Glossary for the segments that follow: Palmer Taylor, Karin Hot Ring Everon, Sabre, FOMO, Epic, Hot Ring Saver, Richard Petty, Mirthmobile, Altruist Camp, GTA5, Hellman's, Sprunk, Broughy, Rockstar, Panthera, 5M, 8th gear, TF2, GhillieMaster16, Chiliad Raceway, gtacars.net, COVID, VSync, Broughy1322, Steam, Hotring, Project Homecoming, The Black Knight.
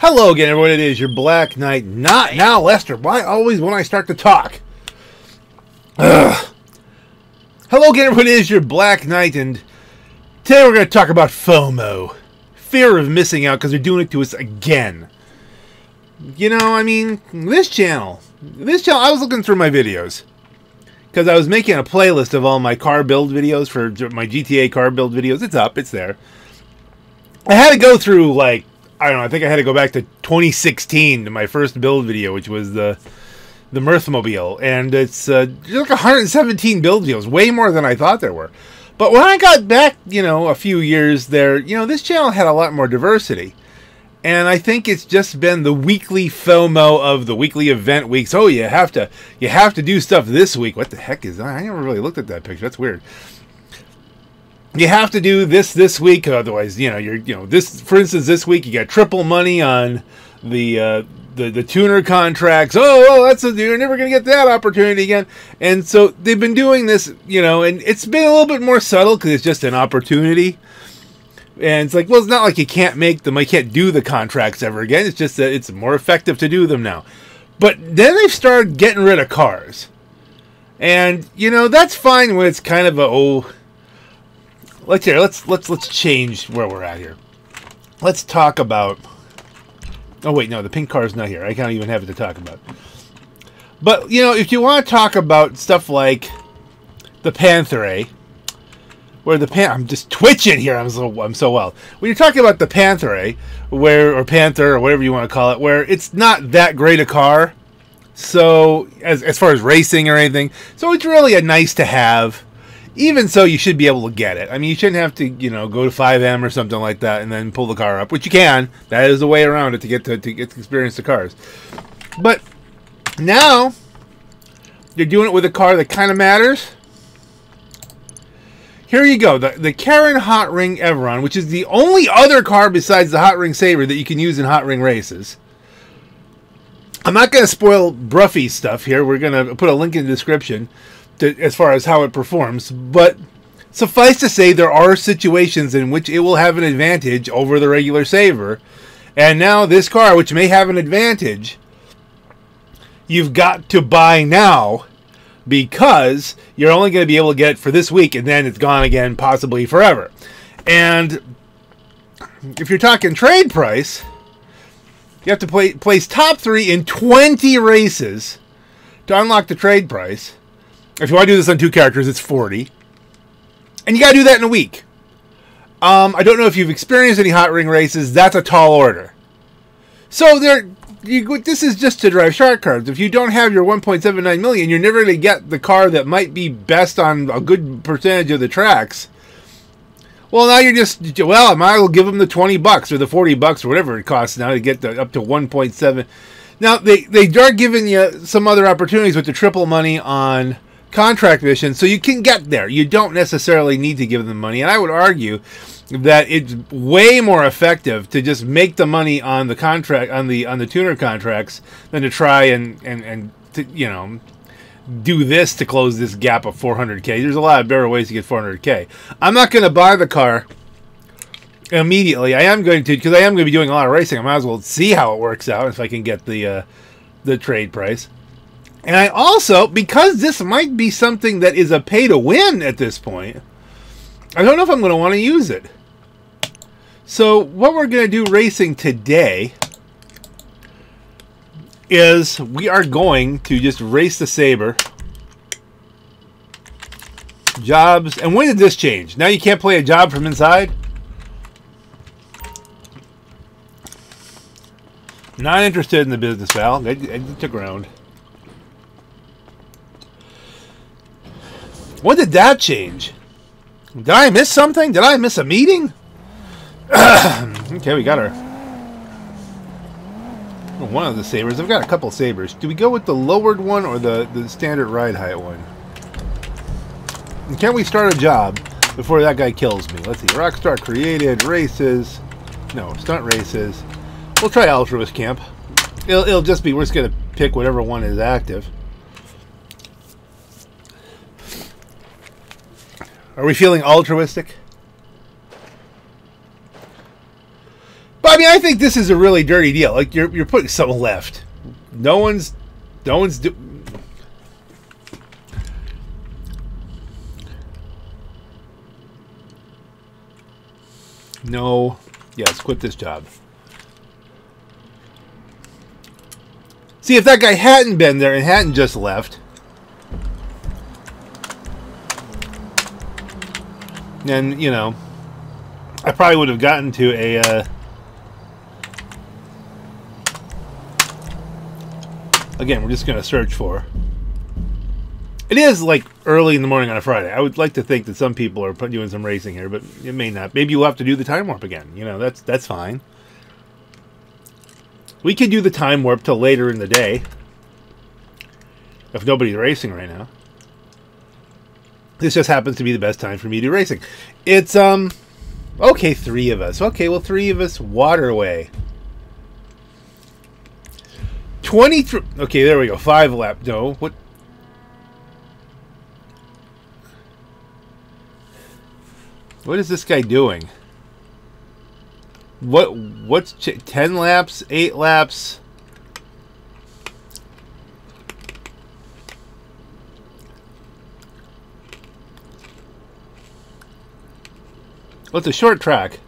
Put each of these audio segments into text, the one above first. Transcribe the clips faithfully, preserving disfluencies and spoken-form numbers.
Hello again, everyone. It is your Black Knight. Not now, Lester. Why always when I start to talk? Ugh. Hello again, everyone. It is your Black Knight, and today we're going to talk about FOMO. Fear of missing out, because they're doing it to us again. You know, I mean, this channel. This channel, I was looking through my videos, because I was making a playlist of all my car build videos for my G T A car build videos. It's up. It's there. I had to go through, like, I don't know, I think I had to go back to twenty sixteen to my first build video, which was the the Mirthmobile. And it's uh, like one hundred seventeen build videos, way more than I thought there were. But when I got back, you know, a few years there, you know, this channel had a lot more diversity. And I think it's just been the weekly FOMO of the weekly event weeks. Oh, you have to, you have to do stuff this week. What the heck is that? I never really looked at that picture. That's weird. You have to do this this week, otherwise, you know, you're, you know, this, for instance, this week you got triple money on the uh, the the tuner contracts. Oh, well, that's a, you're never going to get that opportunity again. And so they've been doing this, you know, and it's been a little bit more subtle because it's just an opportunity. And it's like, well, it's not like you can't make them, I can't do the contracts ever again. It's just that it's more effective to do them now. But then they've started getting rid of cars, and you know that's fine when it's kind of a oh. Let's here. Let's let's let's change where we're at here. Let's talk about. Oh wait, no, the pink car's not here. I can't even have it to talk about. But you know, if you want to talk about stuff like the Panthera, where the pan, I'm just twitching here. I'm so I'm so well. When you're talking about the Panthera, where or Panther or whatever you want to call it, where it's not that great a car, so as as far as racing or anything, so it's really a nice to have. Even so, you should be able to get it. I mean, you shouldn't have to, you know, go to five M or something like that and then pull the car up, which you can. That is the way around it to get to, to get to experience the cars. But now you're doing it with a car that kind of matters. Here you go, the, the Karin Hot Ring Everon, which is the only other car besides the Hot Ring Saver that you can use in Hot Ring races. I'm not going to spoil Broughy stuff here. We're going to put a link in the description. To, as far as how it performs, but suffice to say there are situations in which it will have an advantage over the regular Saver, and now this car, which may have an advantage, you've got to buy now because you're only going to be able to get it for this week, and then it's gone again, possibly forever. And if you're talking trade price, you have to play, place top three in twenty races to unlock the trade price. If you want to do this on two characters, it's forty. And you got to do that in a week. Um, I don't know if you've experienced any Hot Ring races. That's a tall order. So there, you, this is just to drive shark cards. If you don't have your one point seven nine million, you're never going to get the car that might be best on a good percentage of the tracks. Well, now you're just, well, I might as well give them the twenty bucks or the forty bucks or whatever it costs now to get the, up to one point seven. Now, they, they are giving you some other opportunities with the triple money on contract mission, so you can get there. You don't necessarily need to give them money, and I would argue that it's way more effective to just make the money on the contract on the on the tuner contracts than to try and and and to, you know, do this to close this gap of four hundred K. There's a lot of better ways to get four hundred K. I'm not going to buy the car immediately. I am going to, because I am going to be doing a lot of racing. I might as well see how it works out if I can get the uh, the trade price. And I also, because this might be something that is a pay to win at this point, I don't know if I'm going to want to use it. So what we're going to do racing today is we are going to just race the Sabre. Jobs. And when did this change? Now you can't play a job from inside? Not interested in the business, Val. I, I took around. When did that change? Did I miss something? Did I miss a meeting? Okay, we got our... one of the Sabres. I've got a couple Sabres. Do we go with the lowered one or the, the standard ride height one? And can we start a job before that guy kills me? Let's see. Rockstar created races. No, stunt races. We'll try Altruist Camp. It'll, it'll just be... We're just going to pick whatever one is active. Are we feeling altruistic? But I mean, I think this is a really dirty deal. Like you're you're putting someone left. No one's, no one's do. No. Yeah, let's quit this job. See, if that guy hadn't been there and hadn't just left, then, you know, I probably would have gotten to a, uh, again, we're just going to search for. It is, like, early in the morning on a Friday. I would like to think that some people are doing some racing here, but it may not. Maybe you'll have to do the time warp again. You know, that's that's fine. We could do the time warp till later in the day. If nobody's racing right now. This just happens to be the best time for me to do racing. It's, um... okay, three of us. Okay, well, three of us waterway. twenty-three... Okay, there we go. Five lap... No, what... What is this guy doing? What? What's ten laps? Eight laps? Well, it's a short track.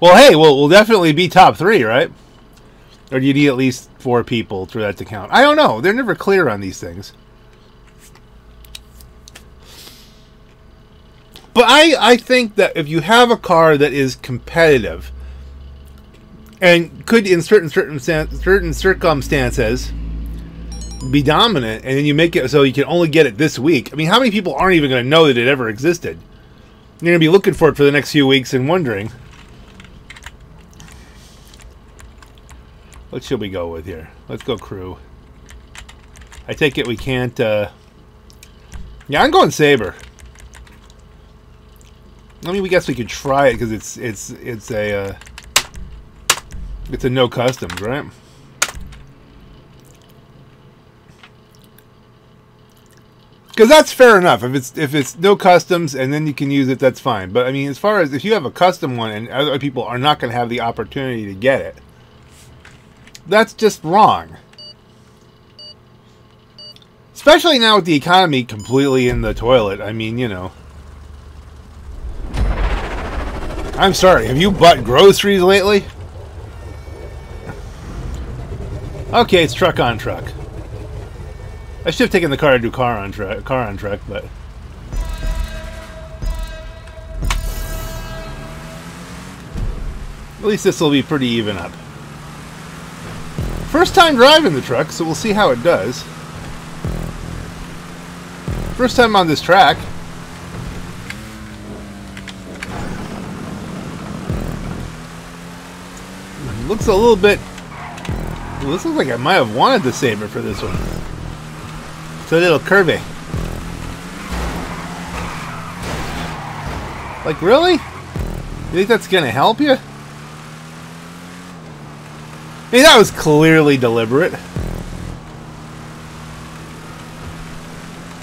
Well, hey, we'll, we'll definitely be top three, right? Or do you need at least four people for that to count? I don't know. They're never clear on these things. But I, I think that if you have a car that is competitive and could, in certain certain certain circumstances, be dominant, and then you make it so you can only get it this week. I mean, how many people aren't even going to know that it ever existed? You're going to be looking for it for the next few weeks and wondering... What should we go with here? Let's go crew. I take it we can't... Uh... Yeah, I'm going Sabre. I mean, we guess we could try it because it's it's it's a uh... it's a no customs, right? Because that's fair enough. If it's if it's no customs and then you can use it, that's fine. But I mean, as far as if you have a custom one and other people are not going to have the opportunity to get it. That's just wrong. Especially now with the economy completely in the toilet. I mean, you know. I'm sorry, have you bought groceries lately? Okay, it's truck on truck. I should have taken the car to do car on truck, car on truck, but... At least this will be pretty even up. First time driving the truck, so we'll see how it does. First time on this track. It looks a little bit... Well, this looks like I might have wanted the Sabre for this one. It's a little curvy. Like, really? You think that's gonna help you? I mean, that was clearly deliberate.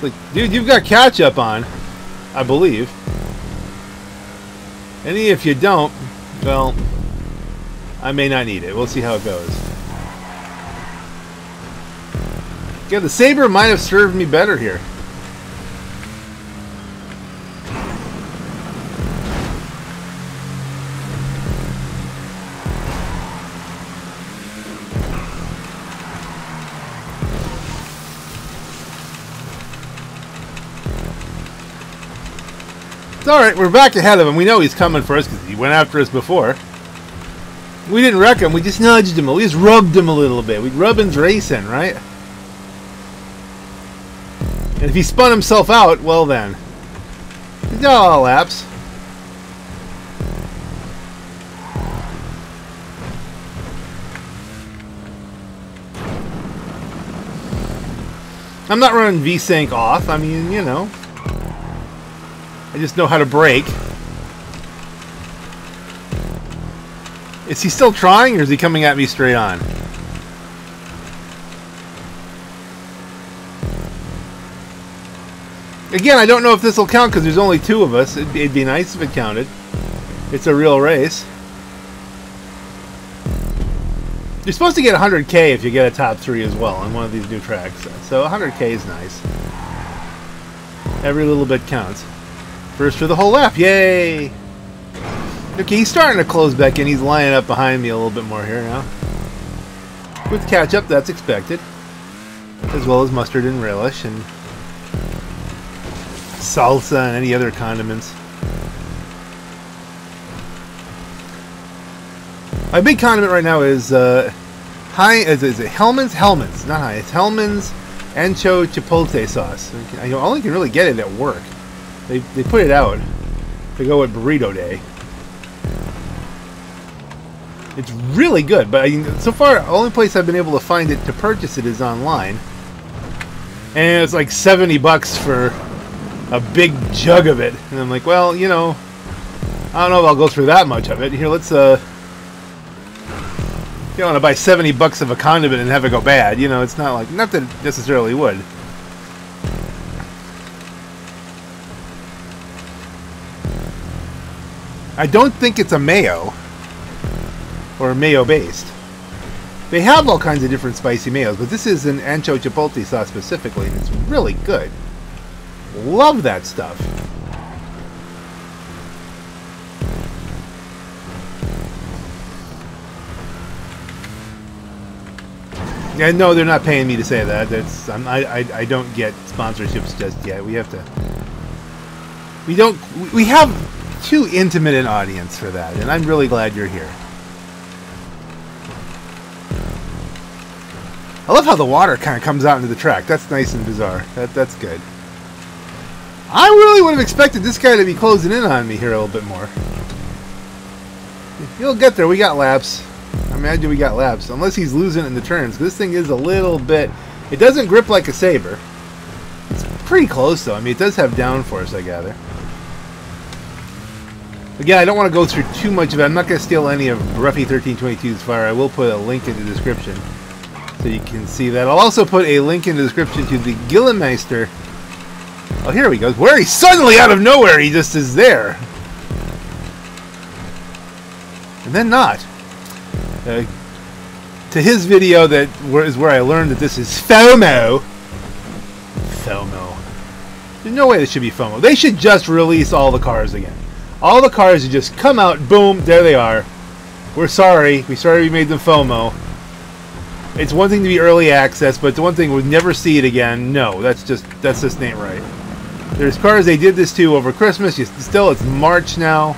Like, dude, you've got catch up on, I believe. And if you don't, well, I may not need it. We'll see how it goes. Yeah, the Sabre might have served me better here. Alright, we're back ahead of him. We know he's coming for us because he went after us before. We didn't wreck him. We just nudged him. We just rubbed him a little bit. We rubbing's racing, right? And if he spun himself out, well then. He's got all laps. I'm not running V-Sync off. I mean, you know. I just know how to brake. Is he still trying, or is he coming at me straight on? Again, I don't know if this will count because there's only two of us. It'd, it'd be nice if it counted. It's a real race. You're supposed to get one hundred K if you get a top three as well on one of these new tracks. So one hundred K is nice. Every little bit counts. First for the whole lap. Yay! Okay, he's starting to close back in. He's lining up behind me a little bit more here now. With catch-up, that's expected. As well as mustard and relish and salsa and any other condiments. My big condiment right now is uh, high. Is, is it Hellman's? Hellman's, not high. It's Hellman's Ancho Chipotle sauce. I only can really get it at work. They they put it out to go with burrito day. It's really good, but I, so far the only place I've been able to find it to purchase it is online, and it's like seventy bucks for a big jug of it. And I'm like, well, you know, I don't know if I'll go through that much of it. Here, let's uh. You don't want to buy seventy bucks of a condiment and have it go bad. You know, it's not like, not that it necessarily would. I don't think it's a mayo or mayo based. They have all kinds of different spicy mayos, but this is an ancho chipotle sauce specifically, and it's really good. Love that stuff. Yeah, no, they're not paying me to say that. That's I'm, I, I. I don't get sponsorships just yet. We have to. We don't. We have too intimate an audience for that, and I'm really glad you're here. I love how the water kind of comes out into the track. That's nice and bizarre. That that's good. I really would have expected this guy to be closing in on me here a little bit more. You'll get there. We got laps. Imagine we got laps, unless he's losing in the turns. This thing is a little bit, it doesn't grip like a Sabre. It's pretty close though. I mean, it does have downforce, I gather. Again, I don't want to go through too much of it. I'm not going to steal any of Broughy thirteen twenty-two's fire. I will put a link in the description so you can see that. I'll also put a link in the description to the GhillieMaster. Oh, here he goes. Where he suddenly out of nowhere, he just is there. And then not. Uh, to his video that where, is where I learned that this is FOMO. FOMO. There's no way this should be FOMO. They should just release all the cars again. All the cars should just come out, boom, there they are. We're sorry. We're sorry we made them FOMO. It's one thing to be early access, but the one thing we'll never see it again. No, that's just that's just ain't right. There's cars they did this to over Christmas. You, still, it's March now.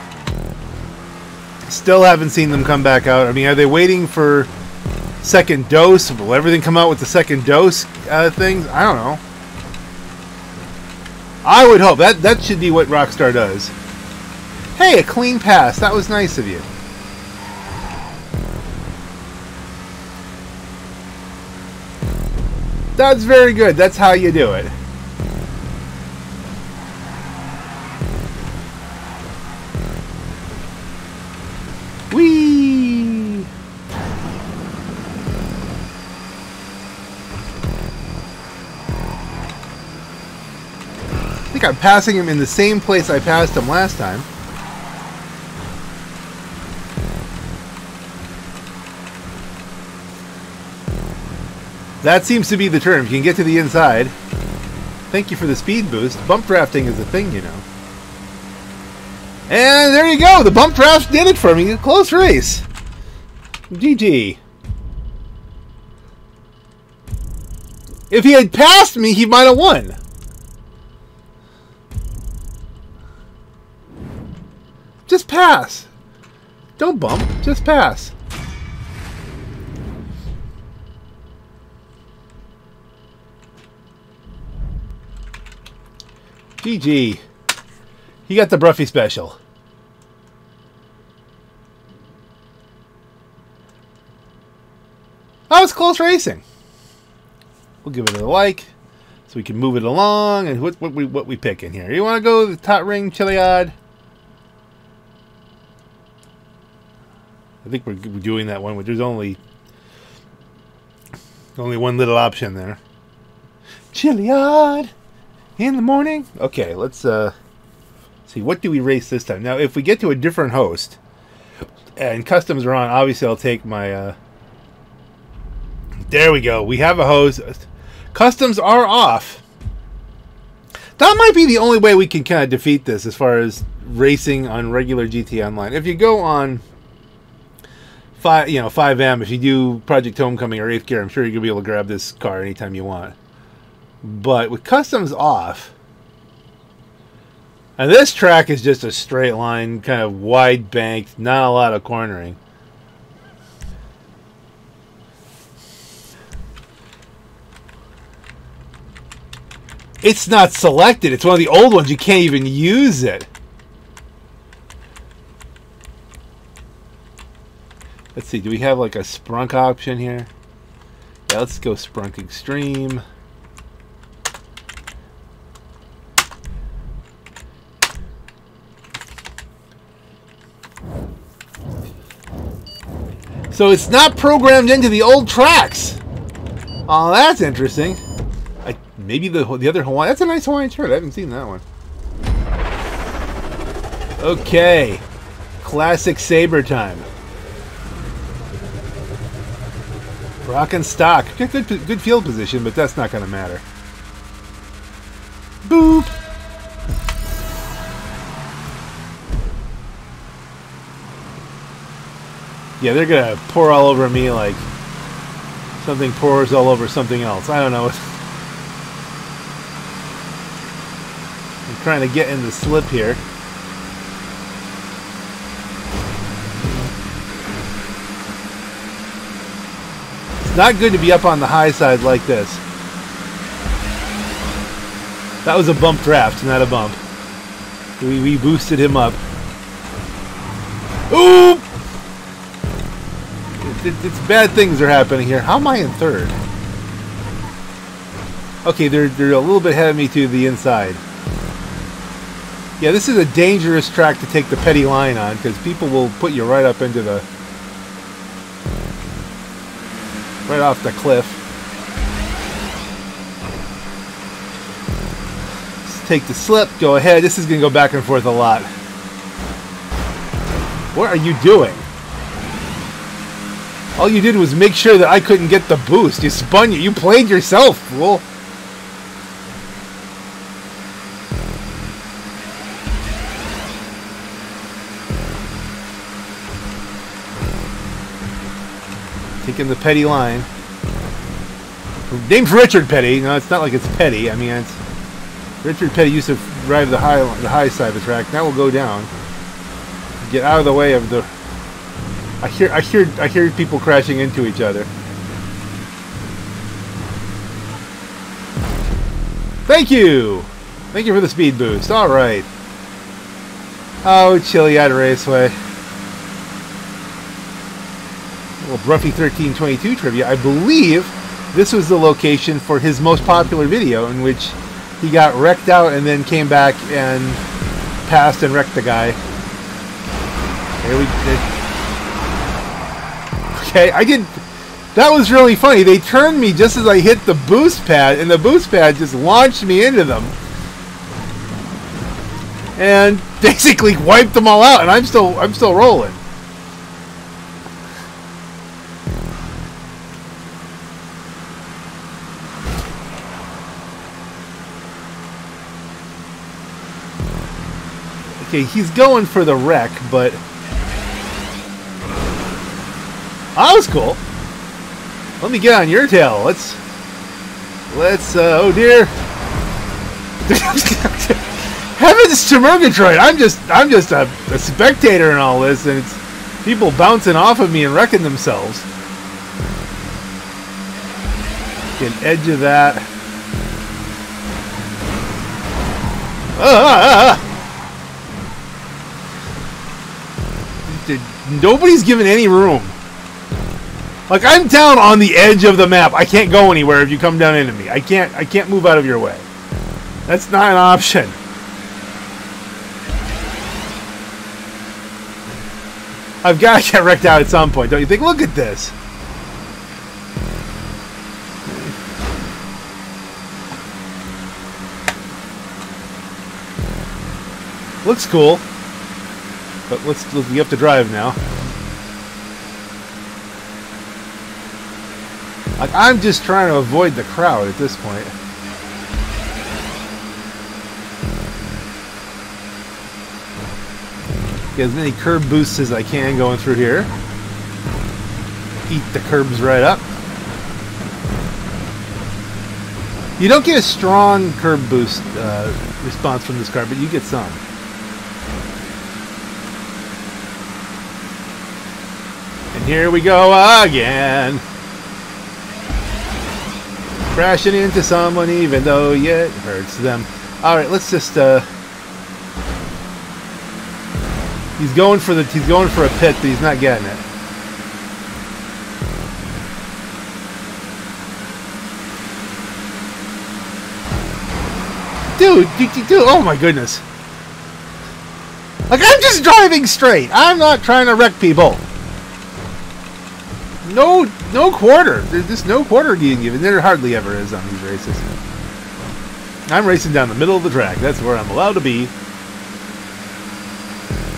Still haven't seen them come back out. I mean, are they waiting for second dose? Will everything come out with the second dose uh, things? I don't know. I would hope. That that should be what Rockstar does. Hey, a clean pass. That was nice of you. That's very good. That's how you do it. Whee! I think I'm passing him in the same place I passed him last time. That seems to be the term. You can get to the inside. Thank you for the speed boost. Bump drafting is a thing, you know. And there you go. The bump draft did it for me. A close race. G G. If he had passed me, he might have won. Just pass. Don't bump. Just pass. G G. He got the Broughy special. That was close racing. We'll give it a like so we can move it along. And what, what we what we pick in here? You want to go the Hot Ring Chiliad? I think we're doing that one. Which there's only only one little option there. Chiliad, in the morning. Okay, let's uh, see. What do we race this time? Now, if we get to a different host and customs are on, obviously I'll take my... Uh... There we go. We have a host. Customs are off. That might be the only way we can kind of defeat this as far as racing on regular G T A Online. If you go on... Five, you know, five M. If you do Project Homecoming or eighth gear, I'm sure you're gonna be able to grab this car anytime you want. But with customs off, and this track is just a straight line, kind of wide banked, not a lot of cornering. It's not selected. It's one of the old ones. You can't even use it. Let's see, do we have like a Sprunk option here? Yeah, let's go Sprunk Extreme. So it's not programmed into the old tracks. Oh, that's interesting. I, maybe the, the other Hawaiian, that's a nice Hawaiian shirt. I haven't seen that one. Okay, classic Sabre time. Rock and stock. Good, good, good field position, but that's not going to matter. Boop. Yeah, they're going to pour all over me like something pours all over something else. I don't know. I'm trying to get in the slip here. Not good to be up on the high side like this. That was a bump draft, not a bump. We, we boosted him up. Ooh! It, it, it's bad things are happening here. How am I in third? Okay, they're, they're a little bit ahead of me to the inside. Yeah, this is a dangerous track to take the petty line on because people will put you right up into the... right off the cliff. Let's take the slip, go ahead. This is going to go back and forth a lot. What are you doing? All you did was make sure that I couldn't get the boost. You spun you. You played yourself, fool. Taking the petty line. Name's Richard Petty. No, it's not like it's petty. I mean, it's Richard Petty used to drive the high, the high side of the track. Now we'll go down. Get out of the way of the. I hear, I hear, I hear people crashing into each other. Thank you, thank you for the speed boost. All right. Oh, Chiliad Raceway. Broughy thirteen twenty-two trivia. I believe this was the location for his most popular video in which he got wrecked out and then came back and passed and wrecked the guy. There we did. Okay, I did. That was really funny. They turned me just as I hit the boost pad, and the boost pad just launched me into them. And basically wiped them all out, and I'm still I'm still rolling. Okay, he's going for the wreck, but oh, that was cool. Let me get on your tail. Let's, let's. Uh, oh dear! Heavens to Murgatroyd! I'm just, I'm just a, a spectator in all this, and it's people bouncing off of me and wrecking themselves. Get an edge of that. Ah! ah, ah. Nobody's given any room. Like, I'm down on the edge of the map. I can't go anywhere if you come down into me. I can't I can't move out of your way. That's not an option. I've got to get wrecked out at some point, don't you think? Look at this. Looks cool. But let's, let's you have to drive now. Like, I'm just trying to avoid the crowd at this point. Get as many curb boosts as I can going through here. Eat the curbs right up. You don't get a strong curb boost uh, response from this car, but you get some. And here we go again. Crashing into someone even though, yeah, it hurts them. Alright, let's just... Uh, He's going for the he's going for a pit, but he's not getting it. Dude, dude, dude, oh my goodness. Like, I'm just driving straight. I'm not trying to wreck people. No no quarter. There's just no quarter being given. There hardly ever is on these races. I'm racing down the middle of the track. That's where I'm allowed to be.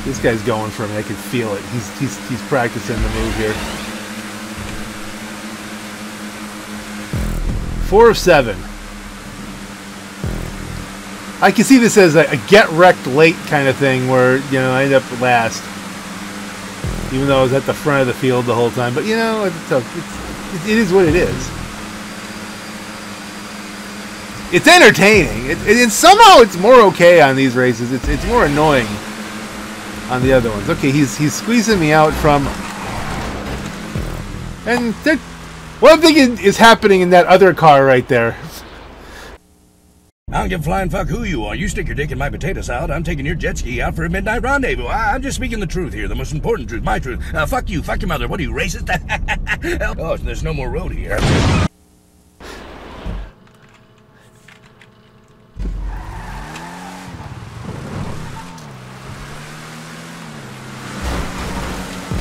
This guy's going for me. I can feel it. He's he's he's practicing the move here. Four of seven. I can see this as a, a get wrecked late kind of thing, where you know I end up last, even though I was at the front of the field the whole time. But you know, it's a, it's, it is what it is. It's entertaining. It, it, and somehow it's more okay on these races. It's it's more annoying on the other ones. Okay, he's he's squeezing me out from... And that, what I'm thinking is happening in that other car right there. I don't give a flying fuck who you are. You stick your dick in my potato salad, I'm taking your jet ski out for a midnight rendezvous. I, I'm just speaking the truth here, the most important truth, my truth. Uh, fuck you, fuck your mother. What are you, racist? Oh, there's no more road here.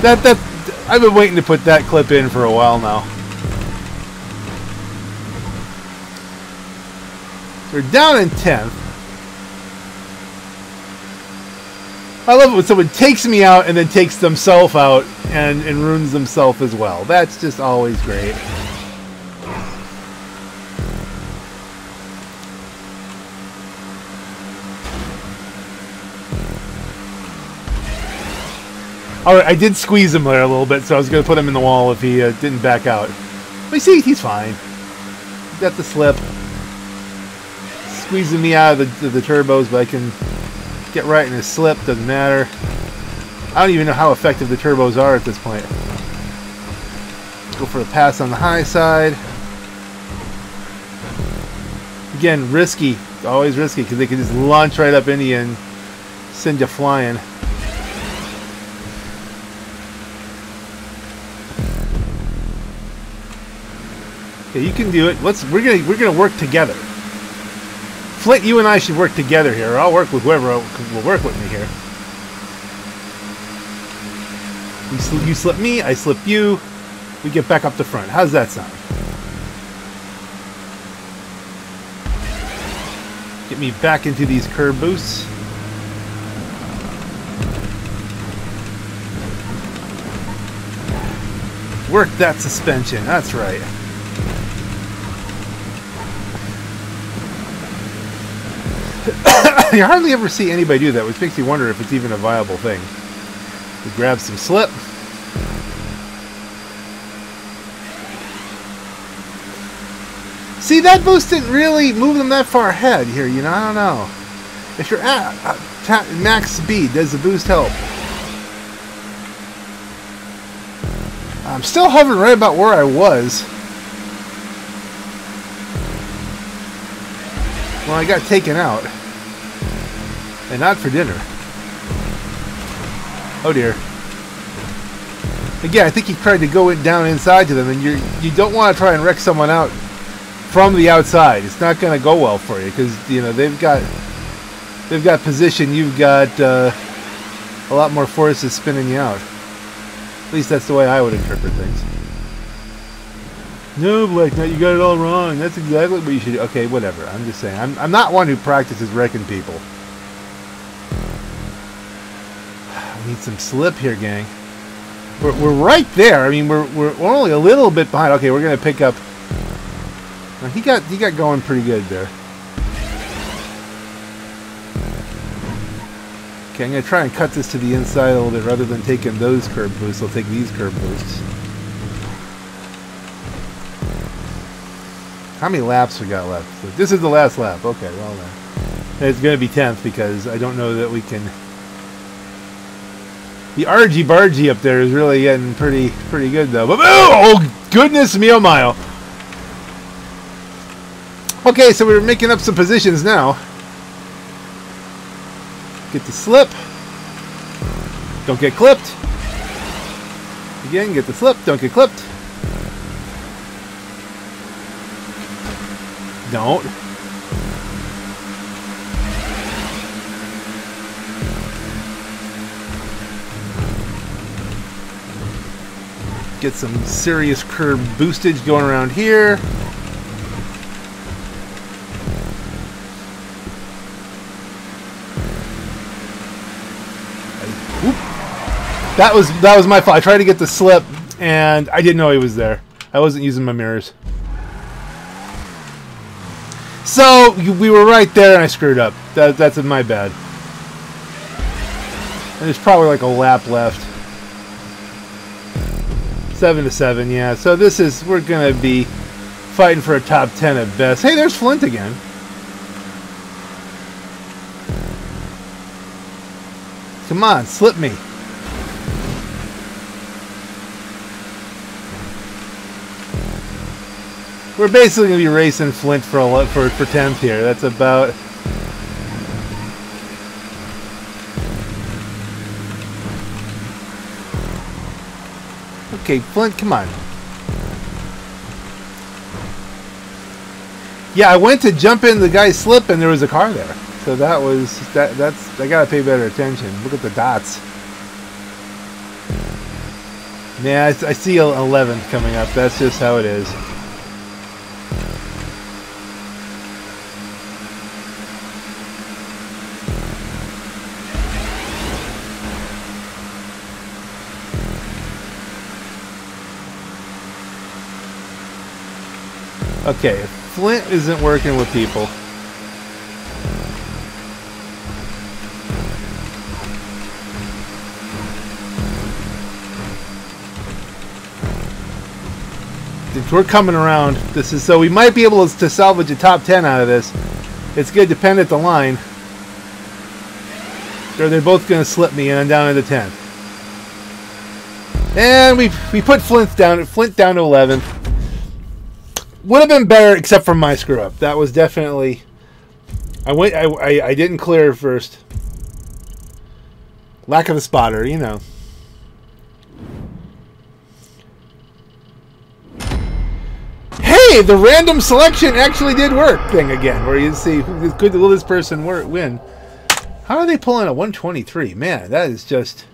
That, that, I've been waiting to put that clip in for a while now. We're down in tenth. I love it when someone takes me out and then takes themselves out and, and ruins themselves as well. That's just always great. Alright, I did squeeze him there a little bit, so I was going to put him in the wall if he uh, didn't back out. But you see, he's fine. Got the slip. Squeezing me out of the, the turbos, but I can get right in his slip, doesn't matter. I don't even know how effective the turbos are at this point. Go for the pass on the high side. Again, risky. It's always risky, because they can just launch right up into you and send you flying. Yeah, you can do it. Let's we're gonna we're gonna work together. Flint, you and I should work together here. Or I'll work with whoever will work with me here. You slip, you slip me, I slip you. We get back up the front. How's that sound? Get me back into these curb boosts. Work that suspension. That's right. You hardly ever see anybody do that, which makes you wonder if it's even a viable thing. We grab some slip. See, that boost didn't really move them that far ahead here, you know, I don't know. If you're at uh, max speed, does the boost help? I'm still hovering right about where I was. Well, I got taken out. And not for dinner. Oh dear. Again, I think he tried to go in, down inside to them, and you you don't want to try and wreck someone out from the outside. It's not going to go well for you, because you know they've got they've got position. You've got uh, a lot more forces spinning you out. At least that's the way I would interpret things. No, Black Knight, you got it all wrong. That's exactly what you should do. Okay, whatever. I'm just saying. I'm, I'm not one who practices wrecking people. Need some slip here, gang. We're, we're right there. I mean, we're, we're we're only a little bit behind. Okay, we're gonna pick up. Now, he got he got going pretty good there. Okay, I'm gonna try and cut this to the inside a little bit rather than taking those curb boosts. I'll take these curb boosts. How many laps we got left? This is the last lap. Okay, well then. It's going to be tenth because I don't know that we can... The argy-bargy up there is really getting pretty pretty good, though. But, oh, goodness me, oh, mile. Okay, so we're making up some positions now. Get the slip. Don't get clipped. Again, get the slip. Don't get clipped. Don't. Get some serious curb boostage going around here. Oop. That was that was my fault. I tried to get the slip, and I didn't know he was there. I wasn't using my mirrors. So we were right there, and I screwed up. That, that's my bad. And there's probably like a lap left. Seven to seven, yeah. So this is, we're gonna be fighting for a top ten at best. Hey, there's Flint again. Come on, slip me. We're basically gonna be racing Flint for a for for tenth here. That's about. Okay, Flint, come on. Yeah, I went to jump in the guy's slip, and there was a car there. So that was that. That's I gotta pay better attention. Look at the dots. Yeah, I, I see eleven coming up. That's just how it is. Okay, if Flint isn't working with people. If we're coming around, this is so we might be able to salvage a top ten out of this. It's good to pin at the line. Or they're both going to slip me, and I'm down to the tenth. And we we put Flint down. Flint down to eleventh. Would have been better except for my screw up. That was definitely I went I, I, I didn't clear first. Lack of a spotter, you know. Hey, the random selection actually did work thing again, where you see could will this person work win. How are they pulling a one twenty-three? Man, that is just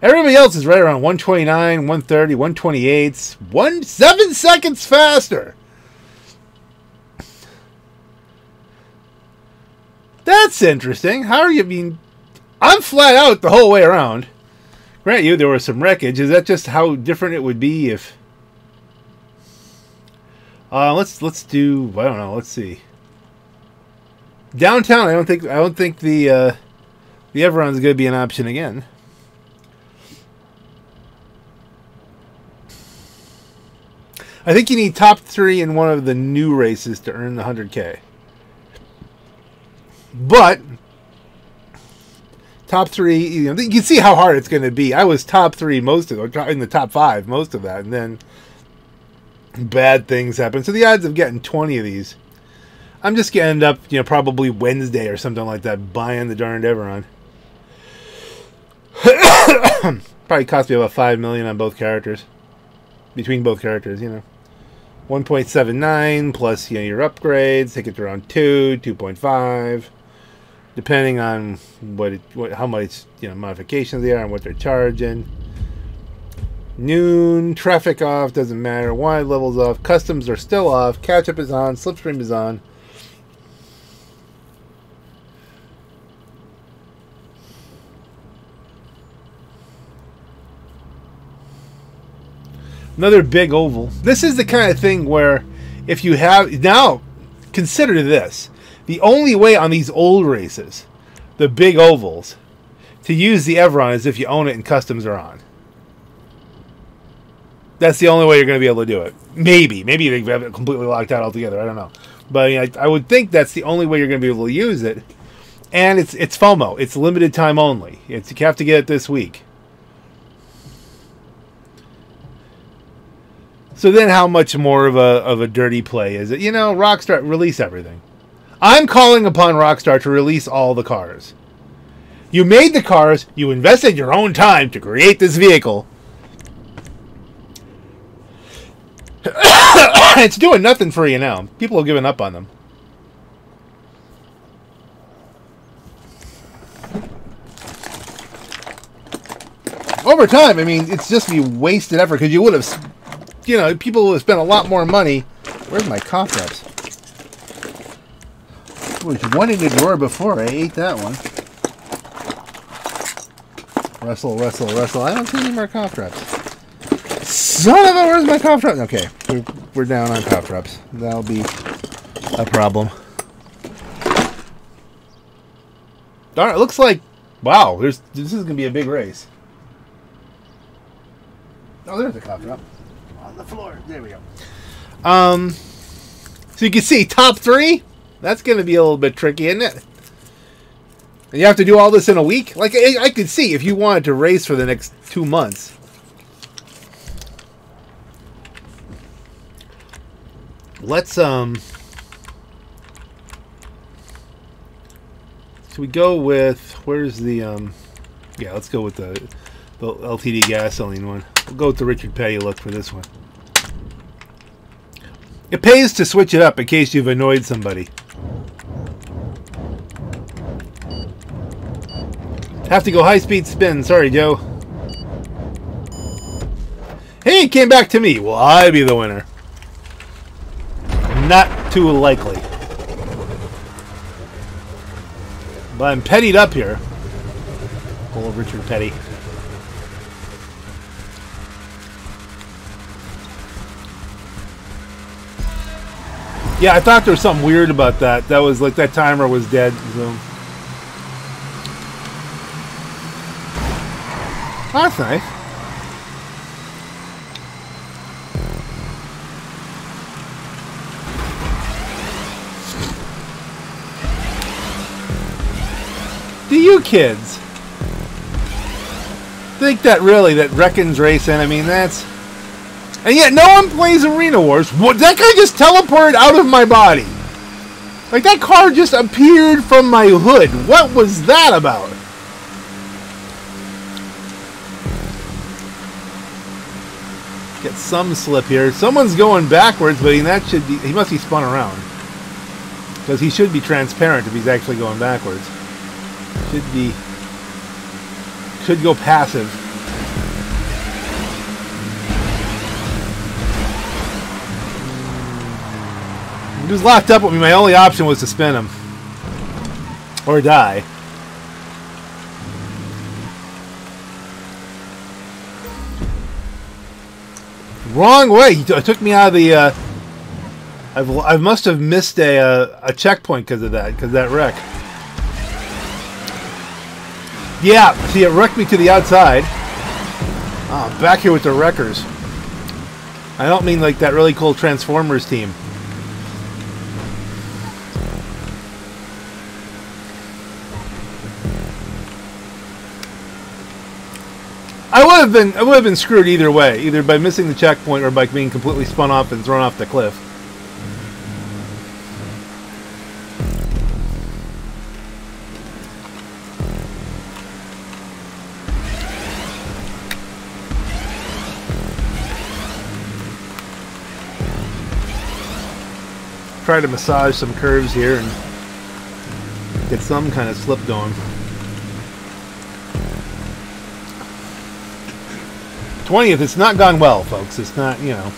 everybody else is right around one twenty-nine, one thirty, one twenty-eight, one seven seconds faster. That's interesting. How are you? I mean, I'm flat out the whole way around. Grant you, there was some wreckage. Is that just how different it would be if? Uh, let's let's do. I don't know. Let's see. Downtown. I don't think. I don't think the uh, the Everon's going to be an option again. I think you need top three in one of the new races to earn the one hundred K. But, top three, you know, you can see how hard it's going to be. I was top three most of it, in the top five most of that, and then bad things happen. So the odds of getting twenty of these, I'm just going to end up, you know, probably Wednesday or something like that, buying the darned Everon. Probably cost me about five million dollars on both characters. Between both characters, you know. one point seven nine plus, you know, your upgrades take it to around two, two point five, depending on what, it, what how much, you know, modifications they are and what they're charging. Noon traffic off, doesn't matter. Wide levels off, customs are still off. Catch up is on, slipstream is on. Another big oval. This is the kind of thing where if you have... Now, consider this. The only way on these old races, the big ovals, to use the Everon is if you own it and customs are on. That's the only way you're going to be able to do it. Maybe. Maybe they have it completely locked out altogether. I don't know. But I, mean, I, I would think that's the only way you're going to be able to use it. And it's it's FOMO. It's limited time only. It's, you have to get it this week. So then how much more of a, of a dirty play is it? You know, Rockstar, release everything. I'm calling upon Rockstar to release all the cars. You made the cars. You invested your own time to create this vehicle. It's doing nothing for you now. People have given up on them. Over time, I mean, it's just be wasted effort because you would have, you know, people would have spent a lot more money. Where's my cough drops? There was one in the drawer before. I ate that one. Wrestle, wrestle, wrestle. I don't see any more cough drops. Son of a, where's my cough drops? Okay, we're, we're down on cough drops. That'll be a problem. Darn, it looks like, wow, there's, this is going to be a big race. Oh, there's a cough drop. On the floor. There we go. Um, so you can see, top three? That's going to be a little bit tricky, isn't it? And you have to do all this in a week? Like, I, I could see if you wanted to race for the next two months. Let's, um, so we go with, where's the, um, yeah, let's go with the, the L T D gasoline one. We'll go with the Richard Petty look for this one. It pays to switch it up in case you've annoyed somebody. Have to go high-speed spin. Sorry, Joe. Hey, it came back to me. Will I be the winner? Not too likely. But I'm pettied up here. Old Richard Petty. Yeah, I thought there was something weird about that. That was like that timer was dead. So. That's nice. Do you kids think that really that reckons racing? I mean, that's, and yet no one plays Arena Wars. What, that guy just teleported out of my body. Like that car just appeared from my hood. What was that about? Get some slip here. Someone's going backwards, but he, that should be, he must be spun around because he should be transparent if he's actually going backwards. Should be, could go passive. He was locked up with me. My only option was to spin him. Or die. Wrong way. He took me out of the... Uh, I've, I must have missed a, uh, a checkpoint because of that. Because of that wreck. Yeah, see, it wrecked me to the outside. Oh, I'm back here with the wreckers. I don't mean like that really cool Transformers team. I would have been, I would have been screwed either way, either by missing the checkpoint or by being completely spun off and thrown off the cliff. Try to massage some curves here and get some kind of slip going. twentieth, it's not gone well, folks. It's not, you know.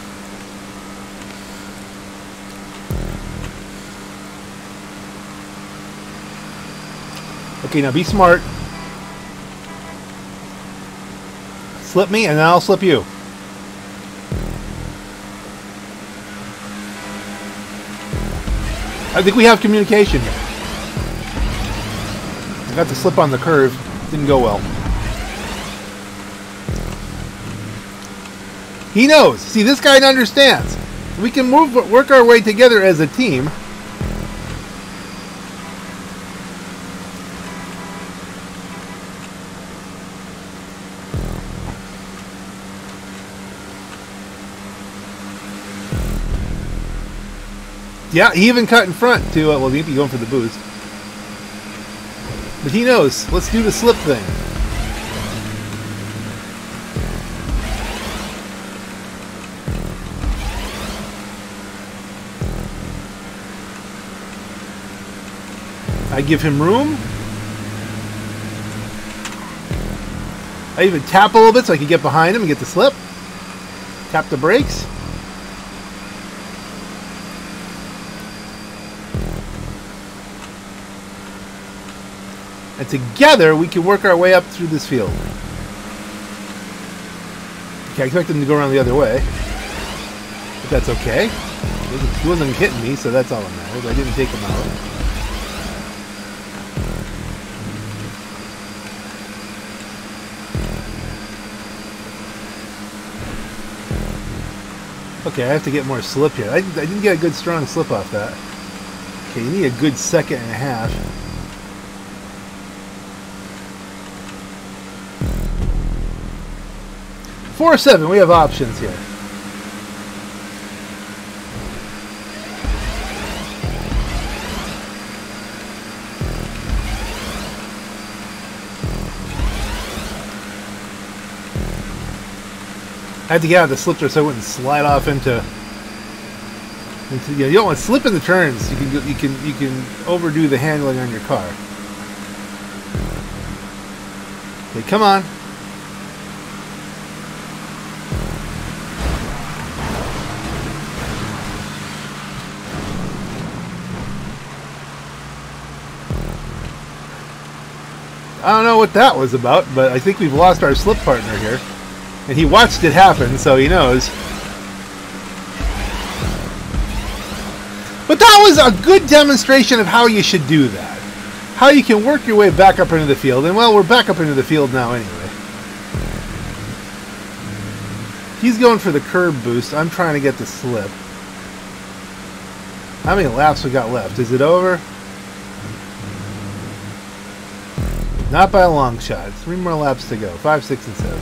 Okay, now be smart. Slip me and then I'll slip you. I think we have communication here. I got to slip on the curve. Didn't go well. He knows. See, this guy understands. We can move, work our way together as a team. Yeah, he even cut in front to, uh, well, he'd be going for the boost. But he knows. Let's do the slip thing. I give him room. I even tap a little bit so I can get behind him and get the slip. Tap the brakes. And together we can work our way up through this field. Okay, I expect him to go around the other way. But that's okay. He wasn't hitting me, so that's all that matters. I didn't take him out. Okay, I have to get more slip here. I, I didn't get a good strong slip off that. Okay, you need a good second and a half. four seven, we have options here. I had to get out of the slip there so I wouldn't slide off into. into you know, you don't want to slip in the turns. You can you can you can overdo the handling on your car. Okay, come on. I don't know what that was about, but I think we've lost our slip partner here. And he watched it happen, so he knows. But that was a good demonstration of how you should do that. How you can work your way back up into the field. And, well, we're back up into the field now anyway. He's going for the curb boost. I'm trying to get the slip. How many laps we got left? Is it over? Not by a long shot. Three more laps to go. Five, six, and seven.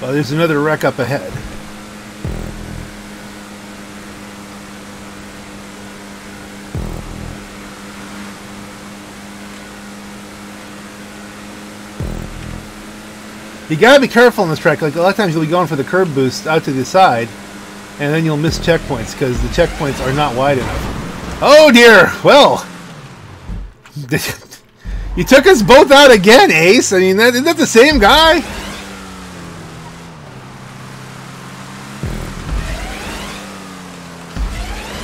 Oh, there's another wreck up ahead. You gotta be careful on this track. Like, a lot of times you'll be going for the curb boost out to the side, and then you'll miss checkpoints because the checkpoints are not wide enough. Oh dear! Well, you took us both out again, Ace. I mean, that, isn't that the same guy?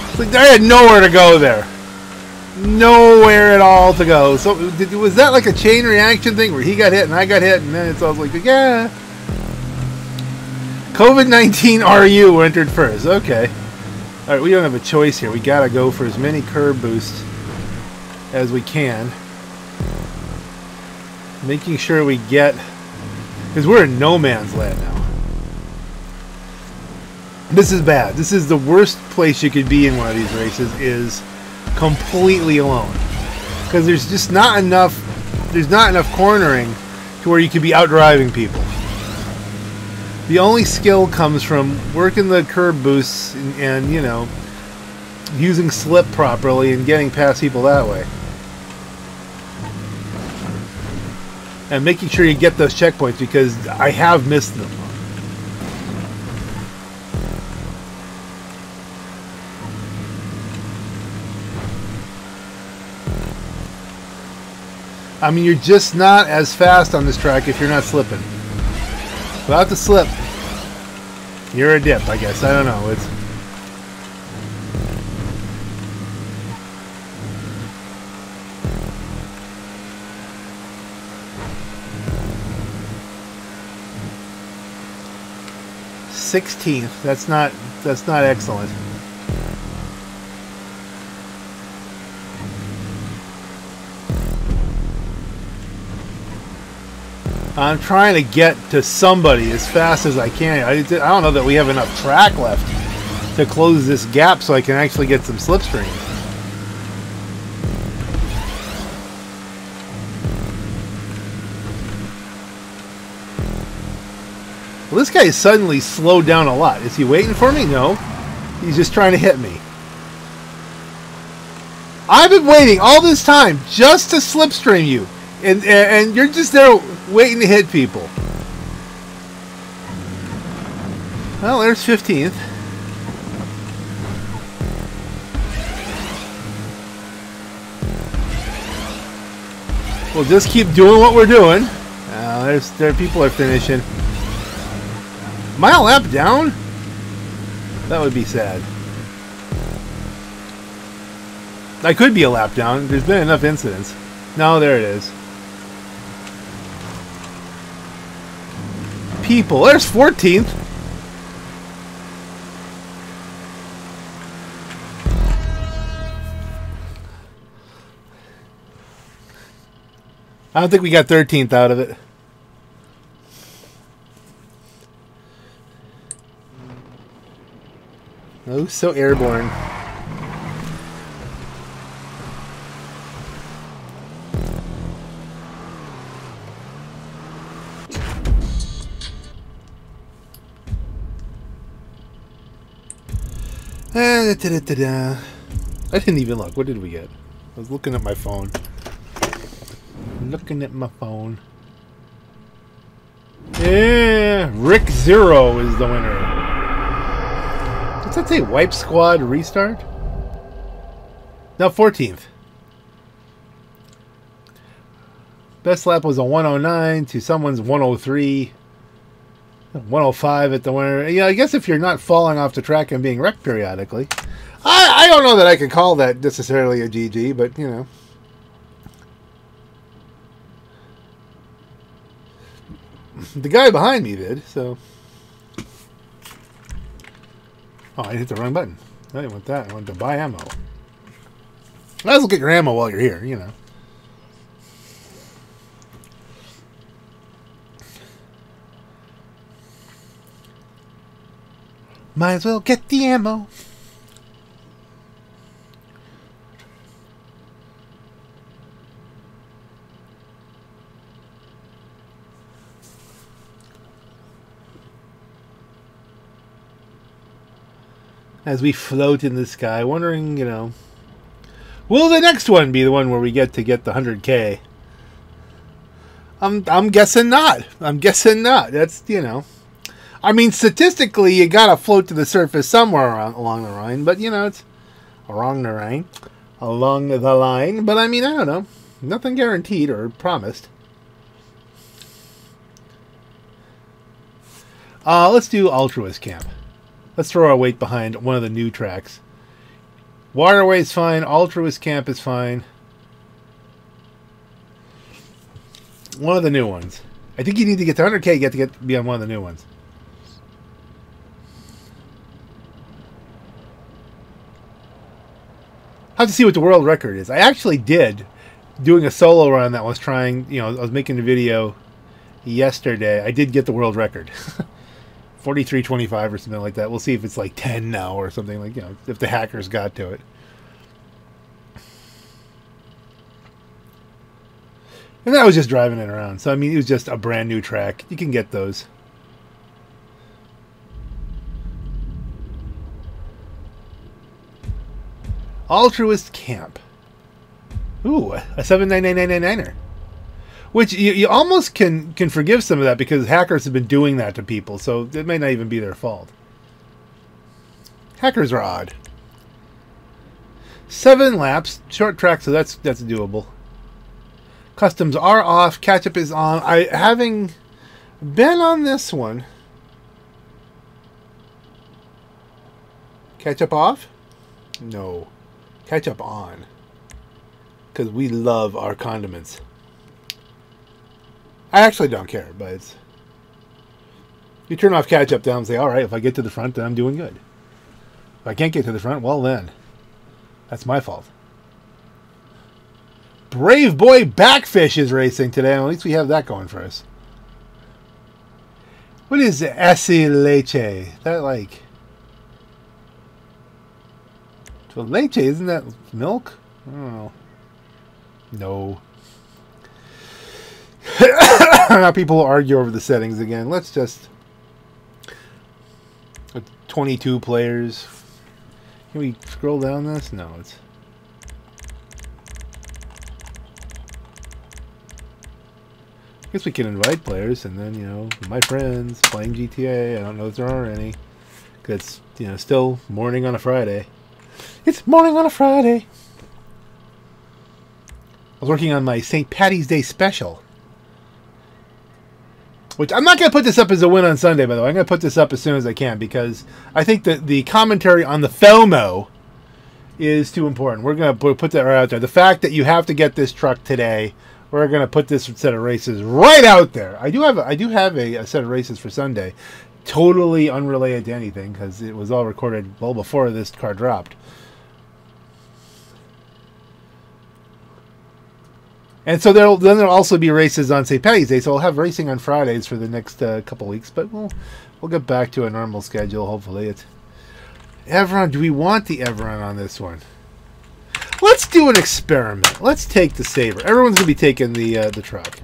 It's like I had nowhere to go there. Nowhere at all to go. So did, was that like a chain reaction thing where he got hit and I got hit and then it's all like, yeah. COVID nineteen R U were entered first. Okay. All right, we don't have a choice here. We got to go for as many curb boosts as we can. Making sure we get... Because we're in no man's land now. This is bad. This is the worst place you could be in one of these races is... completely alone, because there's just not enough there's not enough cornering to where you could be outdriving people. The only skill comes from working the curb boosts and, and you know, using slip properly and getting past people that way, and making sure you get those checkpoints, because I have missed them. I mean, you're just not as fast on this track if you're not slipping. Without the slip, you're a dip, I guess. I don't know. It's sixteenth. That's not that's not excellent. I'm trying to get to somebody as fast as I can. I, I don't know that we have enough track left to close this gap so I can actually get some slipstream. Well, this guy suddenly slowed down a lot. Is he waiting for me? No. He's just trying to hit me. I've been waiting all this time just to slipstream you. And, and you're just there waiting to hit people. Well, there's fifteenth. We'll just keep doing what we're doing. Uh, there's there people are finishing. Mile lap down? That would be sad. I could be a lap down. There's been enough incidents. No, there it is. People, there's fourteenth. I don't think we got thirteenth out of it. Oh, so airborne. I didn't even look. What did we get? I was looking at my phone. Looking at my phone. Yeah, Rick Zero is the winner. What's that say? Wipe Squad Restart? Now fourteenth. Best lap was a one oh nine to someone's one oh three. one oh five at the winner. Yeah, I guess if you're not falling off the track and being wrecked periodically. I, I don't know that I could call that necessarily a G G, but, you know. The guy behind me did, so. Oh, I hit the wrong button. I didn't want that. I wanted to buy ammo. Let's look at your ammo while you're here, you know. Might as well get the ammo. As we float in the sky, wondering, you know, will the next one be the one where we get to get the one hundred K? I'm, I'm guessing not. I'm guessing not. That's, you know. I mean, statistically, you gotta float to the surface somewhere around, along the line, but you know, it's along the line, along the line. But I mean, I don't know, nothing guaranteed or promised. Uh, let's do Altruist Camp. Let's throw our weight behind one of the new tracks. Waterway's fine. Altruist Camp is fine. One of the new ones. I think you need to get to one hundred K. You get to get to be on one of the new ones. Have to see what the world record is. I actually did doing a solo run that was trying, you know, I was making a video yesterday. I did get the world record. forty-three twenty-five or something like that. We'll see if it's like ten now or something, like, you know, if the hackers got to it. And that was just driving it around. So, I mean, it was just a brand new track. You can get those. Altruist Camp. Ooh, a seven nine nine nine nine niner. Which you, you almost can, can forgive some of that because hackers have been doing that to people, so it may not even be their fault. Hackers are odd. Seven laps, short track, so that's that's doable. Customs are off, catch-up is on. I having been on this one. Catch-up off? No. Catch up on, because we love our condiments. I actually don't care, but it's You turn off catch-up down and say, all right, if I get to the front, then I'm doing good. If I can't get to the front, well then, that's my fault. Brave Boy Backfish is racing today, and at least we have that going for us. What is Assi Leche? That like... So leche, isn't that milk? I don't know. No. Now people argue over the settings again. Let's just... twenty-two players. Can we scroll down this? No, it's... I guess we can invite players and then, you know, my friends playing G T A. I don't know if there are any. Because, you know, still morning on a Friday. It's morning on a Friday. I was working on my Saint Patty's Day special. Which I'm not going to put this up as a win on Sunday, by the way. I'm going to put this up as soon as I can because I think that the commentary on the FOMO is too important. We're going to put that right out there. The fact that you have to get this truck today, we're going to put this set of races right out there. I do have I do have a, a set of races for Sunday, totally unrelated to anything because it was all recorded well before this car dropped. And so there'll, then there'll also be races on Saint Patty's Day, so we'll have racing on Fridays for the next uh, couple weeks, but we'll we'll get back to a normal schedule, hopefully. It's Everon, do we want the Everon on this one? Let's do an experiment. Let's take the Sabre. Everyone's going to be taking the, uh, the truck.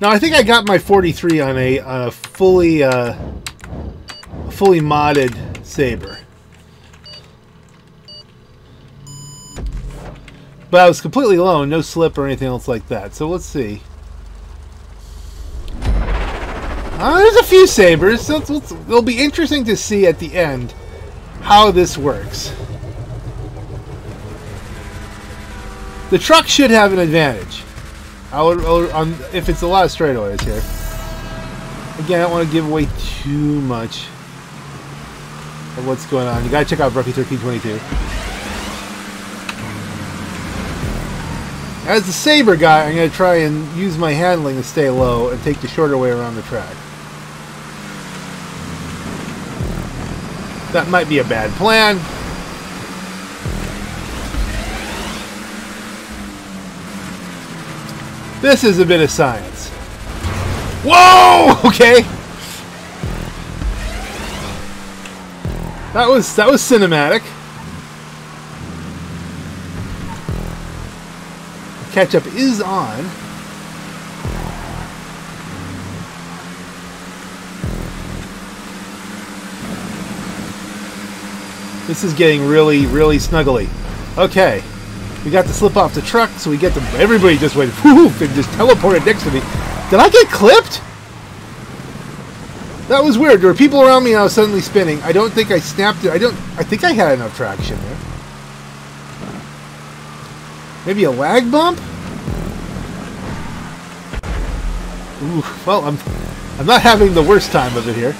Now, I think I got my forty-three on a, on a fully... Uh, fully modded Sabre. But I was completely alone, no slip or anything else like that. So let's see. Uh, there's a few Sabres. So it's, it's, it'll be interesting to see at the end how this works. The truck should have an advantage. I would, I would on, if it's a lot of straightaways here. Again, I don't want to give away too much. What's going on? You gotta check out Broughy thirteen twenty-two. As the Sabre guy, I'm gonna try and use my handling to stay low and take the shorter way around the track. That might be a bad plan. This is a bit of science. Whoa! Okay. That was that was cinematic. Catch up is on. This is getting really, really snuggly. Okay. We got to slip off the truck, so we get to everybody just went woof and just teleported next to me. Did I get clipped? That was weird. There were people around me and I was suddenly spinning. I don't think I snapped it. I don't... I think I had enough traction there. Maybe a lag bump? Ooh, well, I'm... I'm not having the worst time of it here.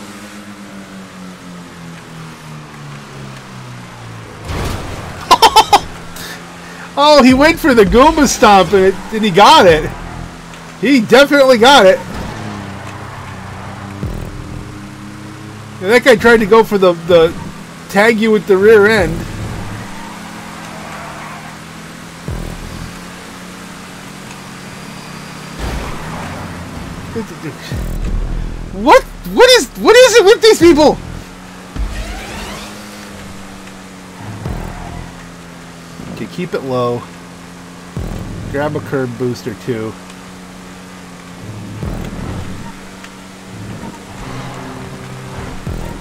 Oh, he went for the Goomba stomp and, it, and he got it. He definitely got it. And that guy tried to go for the, the tag you with the rear end. What? What is, what is it with these people? Okay, keep it low. Grab a curb boost or two.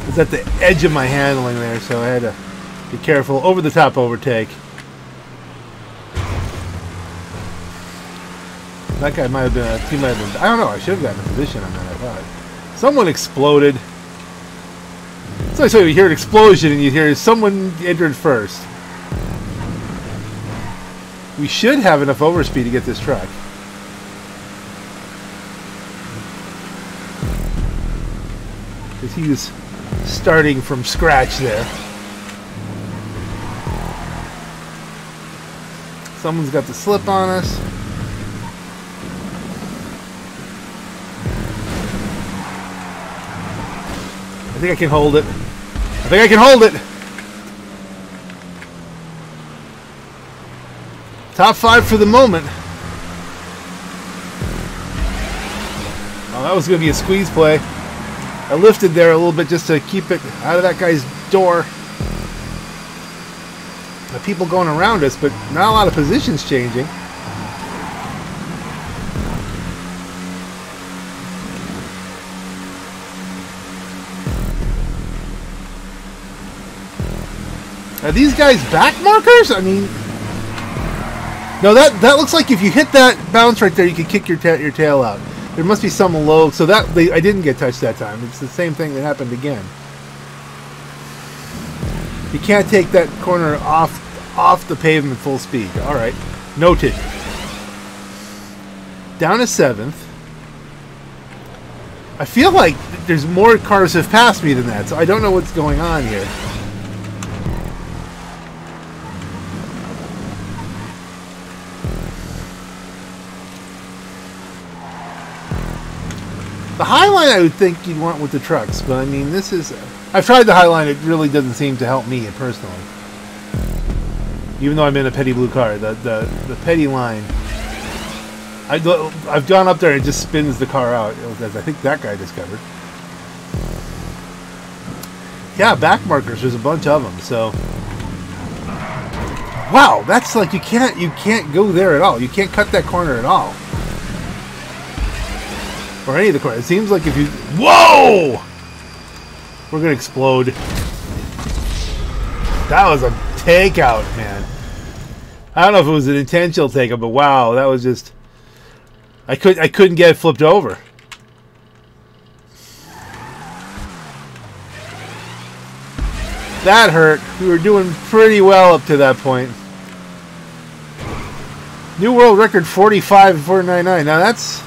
It's at the edge of my handling there, so I had to be careful. Over the top overtake. That guy might have been a he might have been I don't know, I should have gotten a position on that, I thought. Someone exploded. So I saw you hear an explosion and you hear someone entered first. We should have enough overspeed to get this truck. Because he was starting from scratch there. Someone's got the slip on us. I think I can hold it. I think I can hold it. Top five for the moment. Oh, that was going to be a squeeze play. I lifted there a little bit just to keep it out of that guy's door. The people going around us, but not a lot of positions changing. Are these guys back markers? I mean, no, that that looks like if you hit that bounce right there, you could kick your ta your tail out. There must be some low, so that they, I didn't get touched that time. It's the same thing that happened again. You can't take that corner off off the pavement full speed. All right, noted. Down to seventh. I feel like there's more cars have passed me than that, so I don't know what's going on here. The high line I would think you'd want with the trucks, but I mean, this is... I've tried the high line, it really doesn't seem to help me personally. Even though I'm in a petty blue car, the the, the petty line... I, I've gone up there and it just spins the car out, as I think that guy discovered. Yeah, back markers, there's a bunch of them, so... Wow, that's like, you can't, you can't go there at all. You can't cut that corner at all. Or any of the corners. It seems like if you... Whoa! We're gonna explode. That was a takeout, man. I don't know if it was an intentional takeout, but wow, that was just... I could I couldn't get it flipped over. That hurt. We were doing pretty well up to that point. New world record forty-five four ninety-nine. Now that's...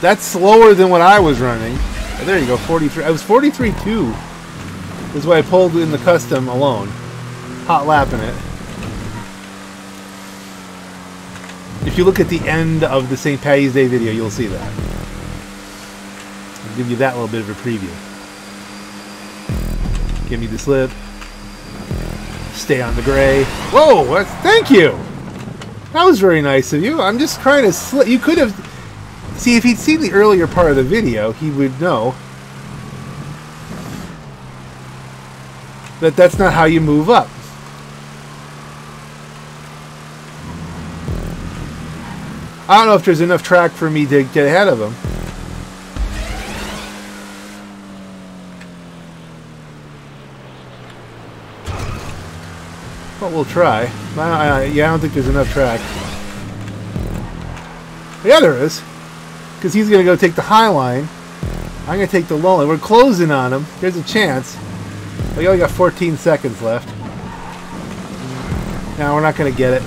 That's slower than what I was running. Oh, there you go, forty-three. I was forty-three two. That's why I pulled in the custom alone. Hot lapping it. If you look at the end of the Saint Paddy's Day video, you'll see that. I'll give you that little bit of a preview. Give me the slip. Stay on the gray. Whoa, that's, thank you. That was very nice of you. I'm just trying to slip. You could have... See, if he'd seen the earlier part of the video, he would know that that's not how you move up. I don't know if there's enough track for me to get ahead of him. But we'll try. I, I, yeah, I don't think there's enough track. Yeah, there is. Because he's going to go take the high line. I'm going to take the low line. We're closing on him. There's a chance. We only got fourteen seconds left. Now we're not going to get it.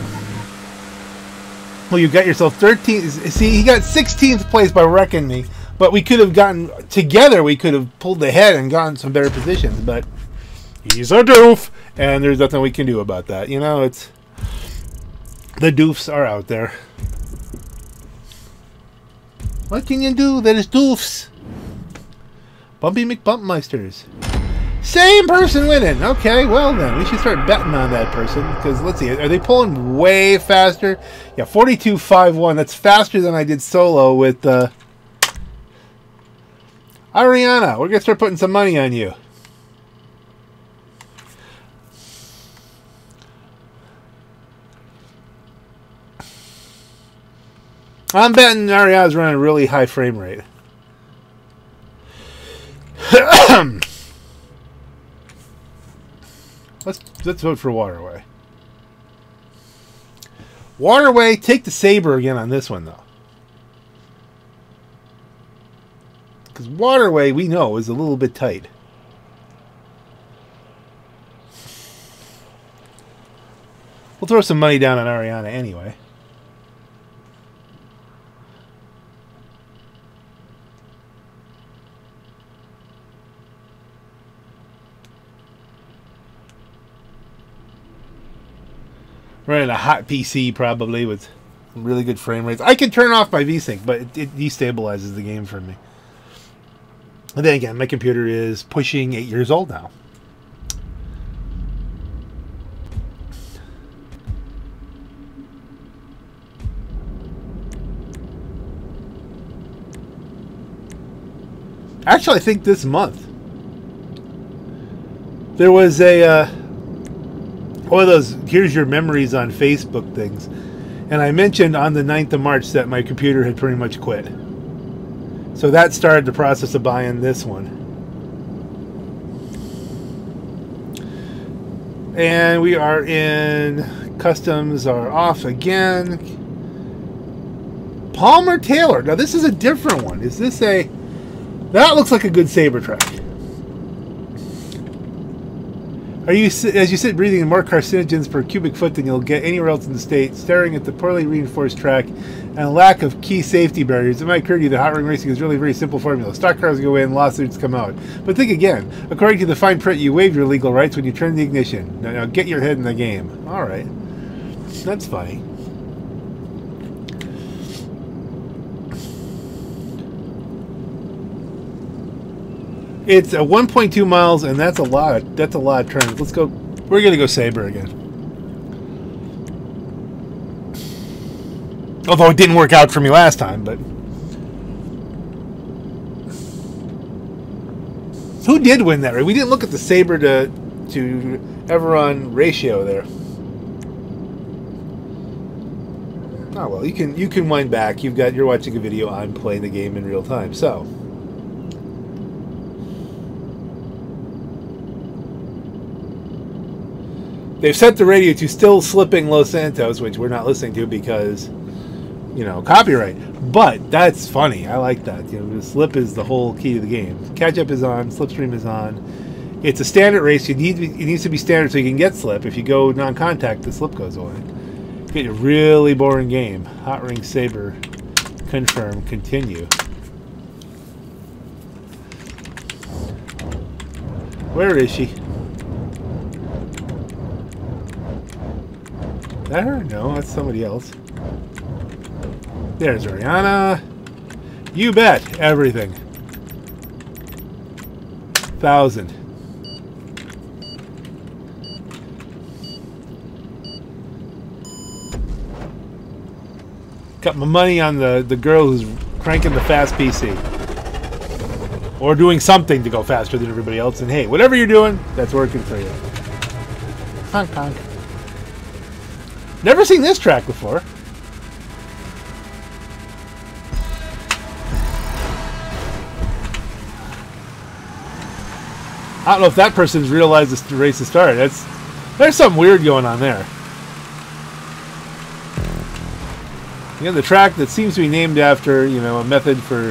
Well, you got yourself thirteen. See, he got sixteenth place by wrecking me. But we could have gotten together. We could have pulled ahead and gotten some better positions. But he's a doof. And there's nothing we can do about that. You know, it's... The doofs are out there. What can you do? That is doofs. Bumpy McBumpmeisters. Same person winning. Okay, well then. We should start betting on that person. Because, let's see. Are they pulling way faster? Yeah, forty-two five one. That's faster than I did solo with uh, Ariana. We're going to start putting some money on you. I'm betting Ariana's running a really high frame rate. let's let's vote for Waterway. Waterway, take the Sabre again on this one though, because Waterway we know is a little bit tight. We'll throw some money down on Ariana anyway. running a hot P C probably with really good frame rates. I can turn off my VSync, but it, it destabilizes the game for me. And then again, my computer is pushing eight years old now. Actually, I think this month there was a uh, one of those here's your memories on Facebook things, and I mentioned on the ninth of March that my computer had pretty much quit. So that started the process of buying this one. And we are in, customs are off again. Palmer Taylor. Now this is a different one. Is this a... That looks like a good Sabre track. Are you, as you sit breathing in more carcinogens per cubic foot than you'll get anywhere else in the state, staring at the poorly reinforced track and lack of key safety barriers, it might occur to you that hot ring racing is really a very simple formula. Stock cars go in, lawsuits come out. But think again. According to the fine print, you waive your legal rights when you turn the ignition. Now, now get your head in the game. All right. That's funny. It's a one point two miles, and that's a lot. That's a lot of turns. Let's go. We're gonna go Sabre again. Although it didn't work out for me last time, but who did win that race? We didn't look at the Sabre to to Everon ratio there. Oh well, you can you can wind back. You've got you're watching a video. I'm playing the game in real time, so. They've set the radio to Still Slipping Los Santos, which we're not listening to because, you know, copyright. But that's funny. I like that. You know, the slip is the whole key to the game. Catch-up is on. Slipstream is on. It's a standard race. You need, it needs to be standard so you can get slip. If you go non-contact, the slip goes away. It's getting a really boring game. Hot Ring Saver. Confirm. Continue. Where is she? Is that her? No, that's somebody else. There's Ariana. You bet everything. Thousand. Got my money on the, the girl who's cranking the fast P C. Or doing something to go faster than everybody else. And hey, whatever you're doing, that's working for you. Honk, honk. Never seen this track before. I don't know if that person's realized this race has started. That's, there's something weird going on there. You know, the track that seems to be named after, you know, a method for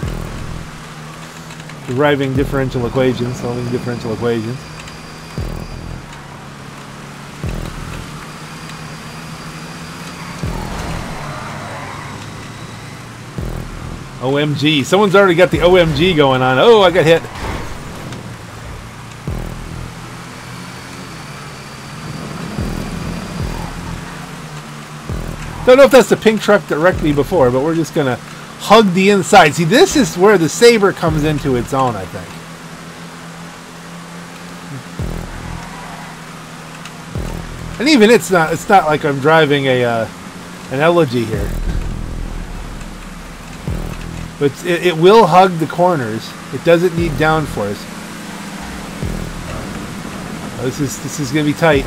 deriving differential equations, solving differential equations. O M G. Someone's already got the O M G going on. Oh, I got hit. Don't know if that's the pink truck that wrecked me before, but we're just going to hug the inside. See, this is where the Sabre comes into its own, I think. And even it's not, it's not like I'm driving a uh, an Elegy here. But it, it will hug the corners. It doesn't need downforce. Oh, this is this is gonna be tight.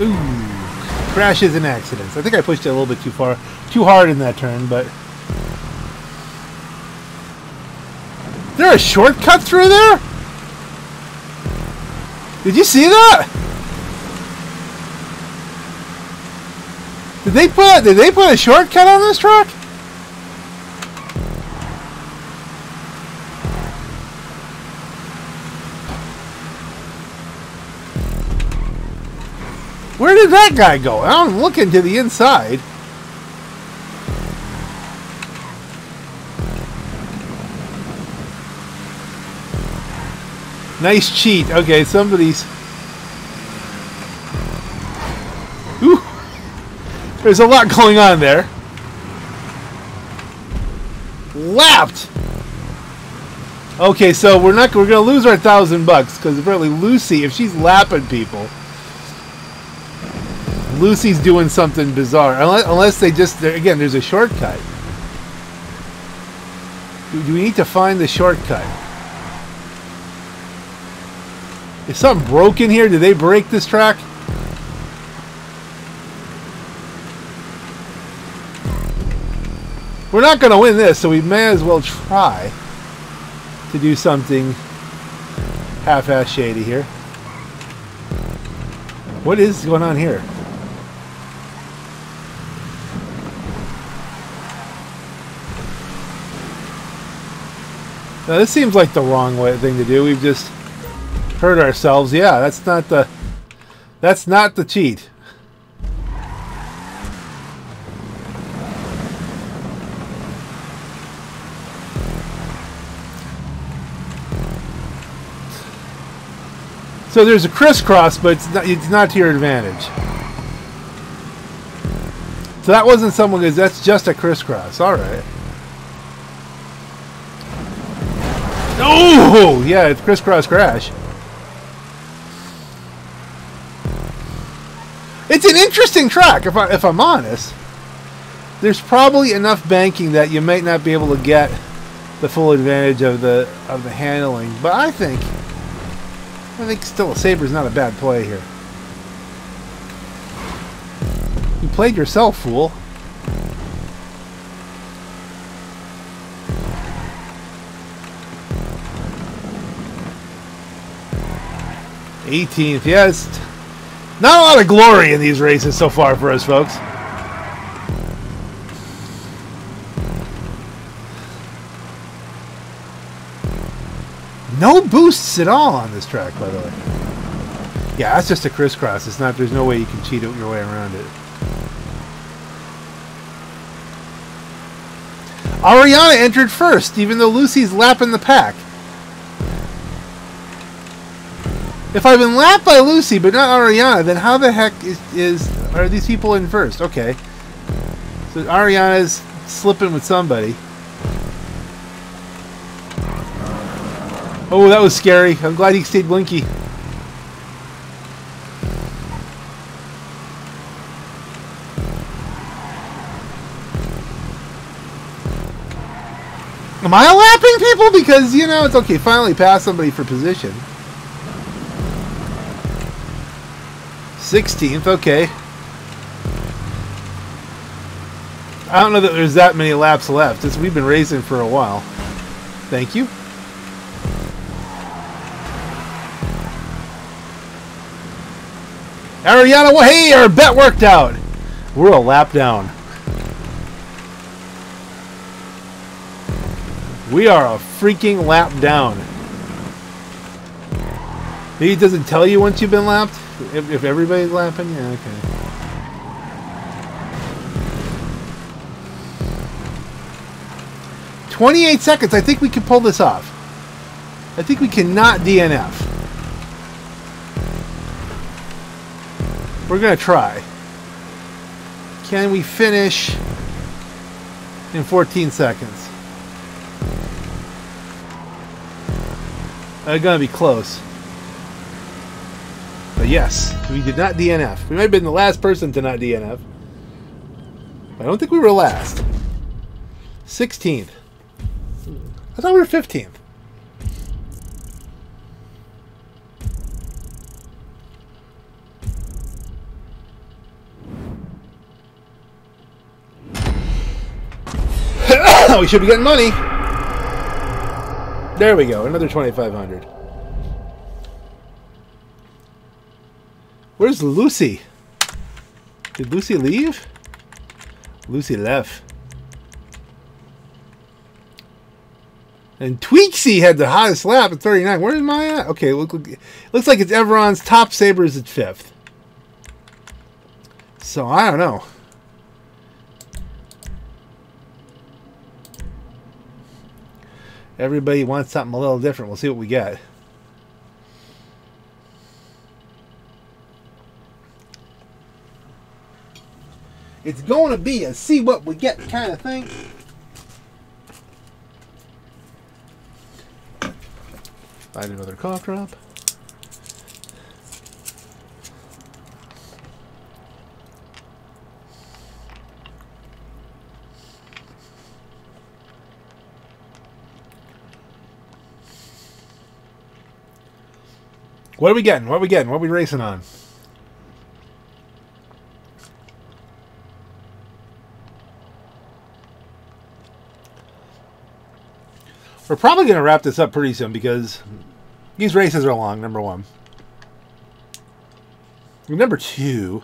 Ooh, crashes and accidents. I think I pushed it a little bit too far, too hard in that turn. But is there a shortcut through there? Did you see that? Did they put did they put a shortcut on this truck? Where did that guy go? I'm looking to the inside. Nice cheat. Okay, somebody's... Ooh! There's a lot going on there. Lapped! Okay, so we're not we're gonna lose our thousand bucks because apparently Lucy, if she's lapping people, Lucy's doing something bizarre. Unless, unless they just again, there's a shortcut. Do, do we need to find the shortcut? Is something broken here? Did they break this track? We're not gonna win this, so we may as well try to do something half-ass shady here. What is going on here? Now this seems like the wrong way thing to do. We've just hurt ourselves. Yeah, that's not the that's not the cheat. So there's a crisscross, but it's not, it's not to your advantage. So that wasn't someone who's, that's just a crisscross. All right. Oh, yeah, it's crisscross crash. It's an interesting track, if, I, if I'm honest. There's probably enough banking that you might not be able to get the full advantage of the of the handling, but I think... I think still a Sabre is not a bad play here. You played yourself, fool. eighteenth, yes. Not a lot of glory in these races so far for us, folks. No boosts at all on this track, by the way. Yeah, that's just a crisscross. It's not. There's no way you can cheat your way around it. Ariana entered first, even though Lucy's lapping the pack. If I've been lapped by Lucy but not Ariana, then how the heck is, is are these people in first? Okay, so Ariana's slipping with somebody. Oh, that was scary. I'm glad he stayed blinky. Am I lapping people? Because, you know, it's okay. Finally pass somebody for position. sixteenth, okay. I don't know that there's that many laps left. It's, we've been racing for a while. Thank you. Ariana, well, hey, our bet worked out. We're a lap down. We are a freaking lap down. Maybe it doesn't tell you once you've been lapped? If, if everybody's lapping? Yeah, okay. twenty-eight seconds. I think we can pull this off. I think we cannot D N F. We're going to try. Can we finish in fourteen seconds? That's going to be close. But yes, we did not D N F. We might have been the last person to not D N F. But I don't think we were last. sixteenth. I thought we were fifteenth. We should be getting money. There we go. Another twenty-five hundred. Where's Lucy? Did Lucy leave? Lucy left. And Tweaksy had the hottest lap at thirty-nine. Where am I at? Okay, look, look, looks like it's Everon's top. Sabre's at fifth. So I don't know. Everybody wants something a little different. We'll see what we get. It's going to be a see what we get kind of thing. Find another cough drop. What are we getting? What are we getting? What are we racing on? We're probably going to wrap this up pretty soon because these races are long, number one. And number two,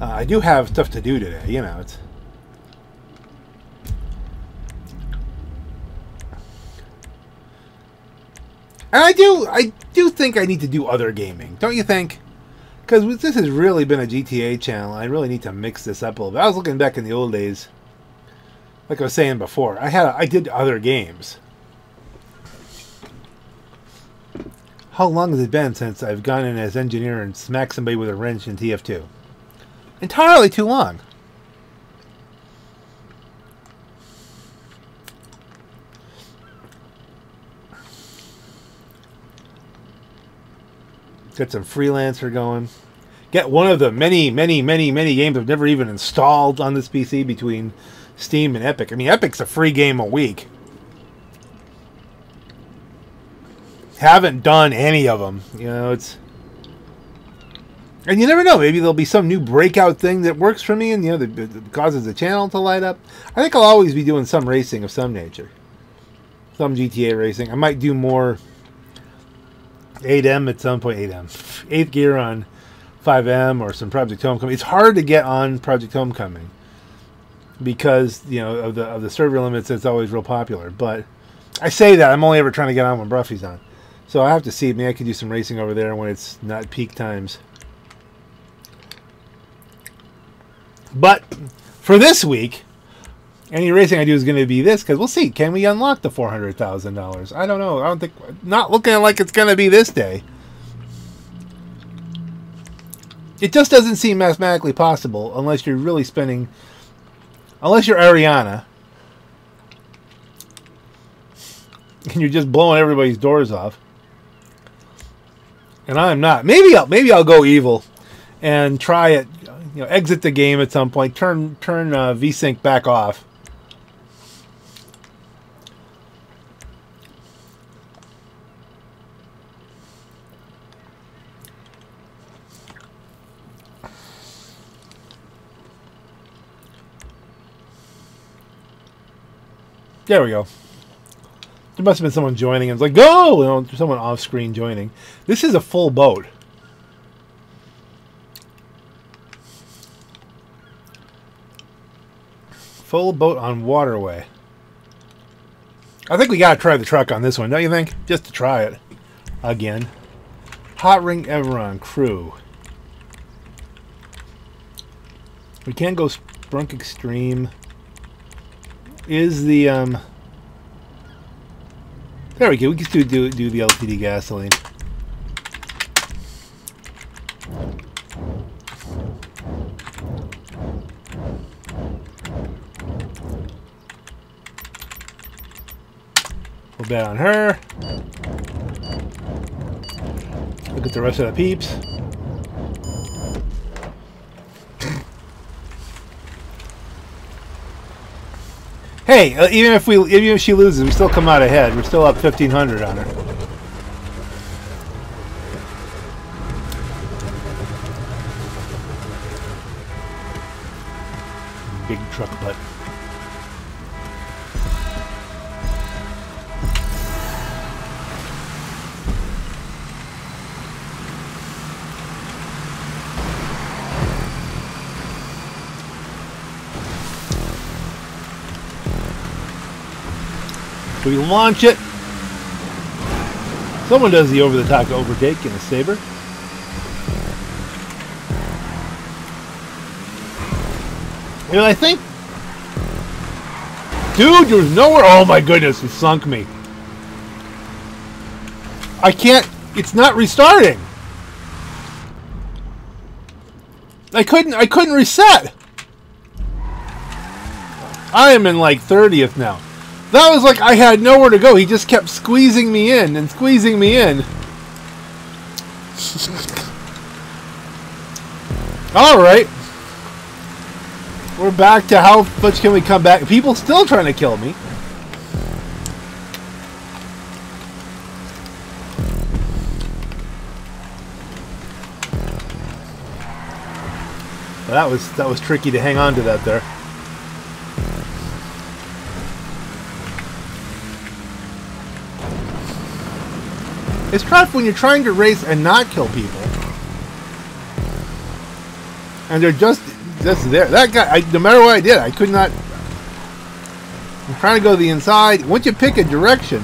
uh, I do have stuff to do today. You know, it's... And I do, I do think I need to do other gaming, don't you think? Because this has really been a G T A channel. I really need to mix this up a little bit. I was looking back in the old days, like I was saying before. I had, I did other games. How long has it been since I've gone in as engineer and smacked somebody with a wrench in T F two? Entirely too long. Got some Freelancer going. Get one of the many, many, many, many games I've never even installed on this P C between Steam and Epic. I mean, Epic's a free game a week. Haven't done any of them. You know, it's... And you never know. Maybe there'll be some new breakout thing that works for me and, you know, that causes the channel to light up. I think I'll always be doing some racing of some nature. Some G T A racing. I might do more... eight M at some point, eight M. eighth gear on five M or some Project Homecoming. It's hard to get on Project Homecoming because, you know, of the of the server limits. It's always real popular. But I say that. I'm only ever trying to get on when Broughy's on. So I have to see. Maybe I could do some racing over there when it's not peak times. But for this week, any racing I do is going to be this, because we'll see. Can we unlock the four hundred thousand dollars? I don't know. I don't think... Not looking like it's going to be this day. It just doesn't seem mathematically possible unless you're really spending... Unless you're Ariana. And you're just blowing everybody's doors off. And I'm not. Maybe I'll, maybe I'll go evil and try it. You know, exit the game at some point. Turn, turn uh, VSync back off. There we go. There must have been someone joining. It's like, go! You know, someone off screen joining. This is a full boat. Full boat on waterway. I think we gotta try the truck on this one, don't you think? Just to try it again. Hot Ring Everon crew. We can go Sprunk Extreme. Is the um there we go, we can do do, do the L P D gasoline. We'll bet on her. Look at the rest of the peeps. Hey, uh, even if we, even if she loses, we still come out ahead. We're still up fifteen hundred on her. Big truck butt. We launch it. Someone does the over-the-top overtake in a Sabre. And I think... Dude, there's nowhere... Oh my goodness, it sunk me. I can't... It's not restarting. I couldn't I couldn't reset. I am in like thirtieth now. That was like I had nowhere to go. He just kept squeezing me in and squeezing me in. All right. We're back to how much can we come back? People still trying to kill me. Well, that was that was tricky to hang on to that there. It's tough when you're trying to race and not kill people, and they're just just there. That guy, I, no matter what I did, I could not. I'm trying to go to the inside. Once you pick a direction,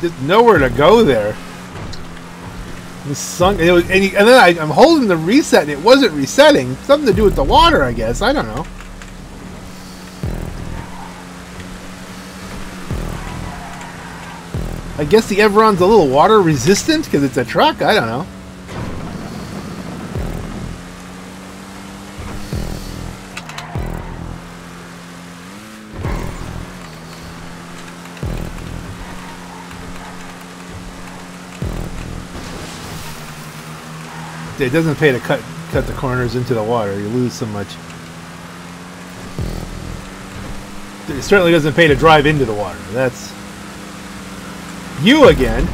just nowhere to go there. It sunk. It was, and, he, and then I, I'm holding the reset, and it wasn't resetting. Something to do with the water, I guess. I don't know. I guess the Everon's a little water resistant because it's a truck. I don't know. It doesn't pay to cut cut the corners into the water. You lose so much. It certainly doesn't pay to drive into the water. That's you again.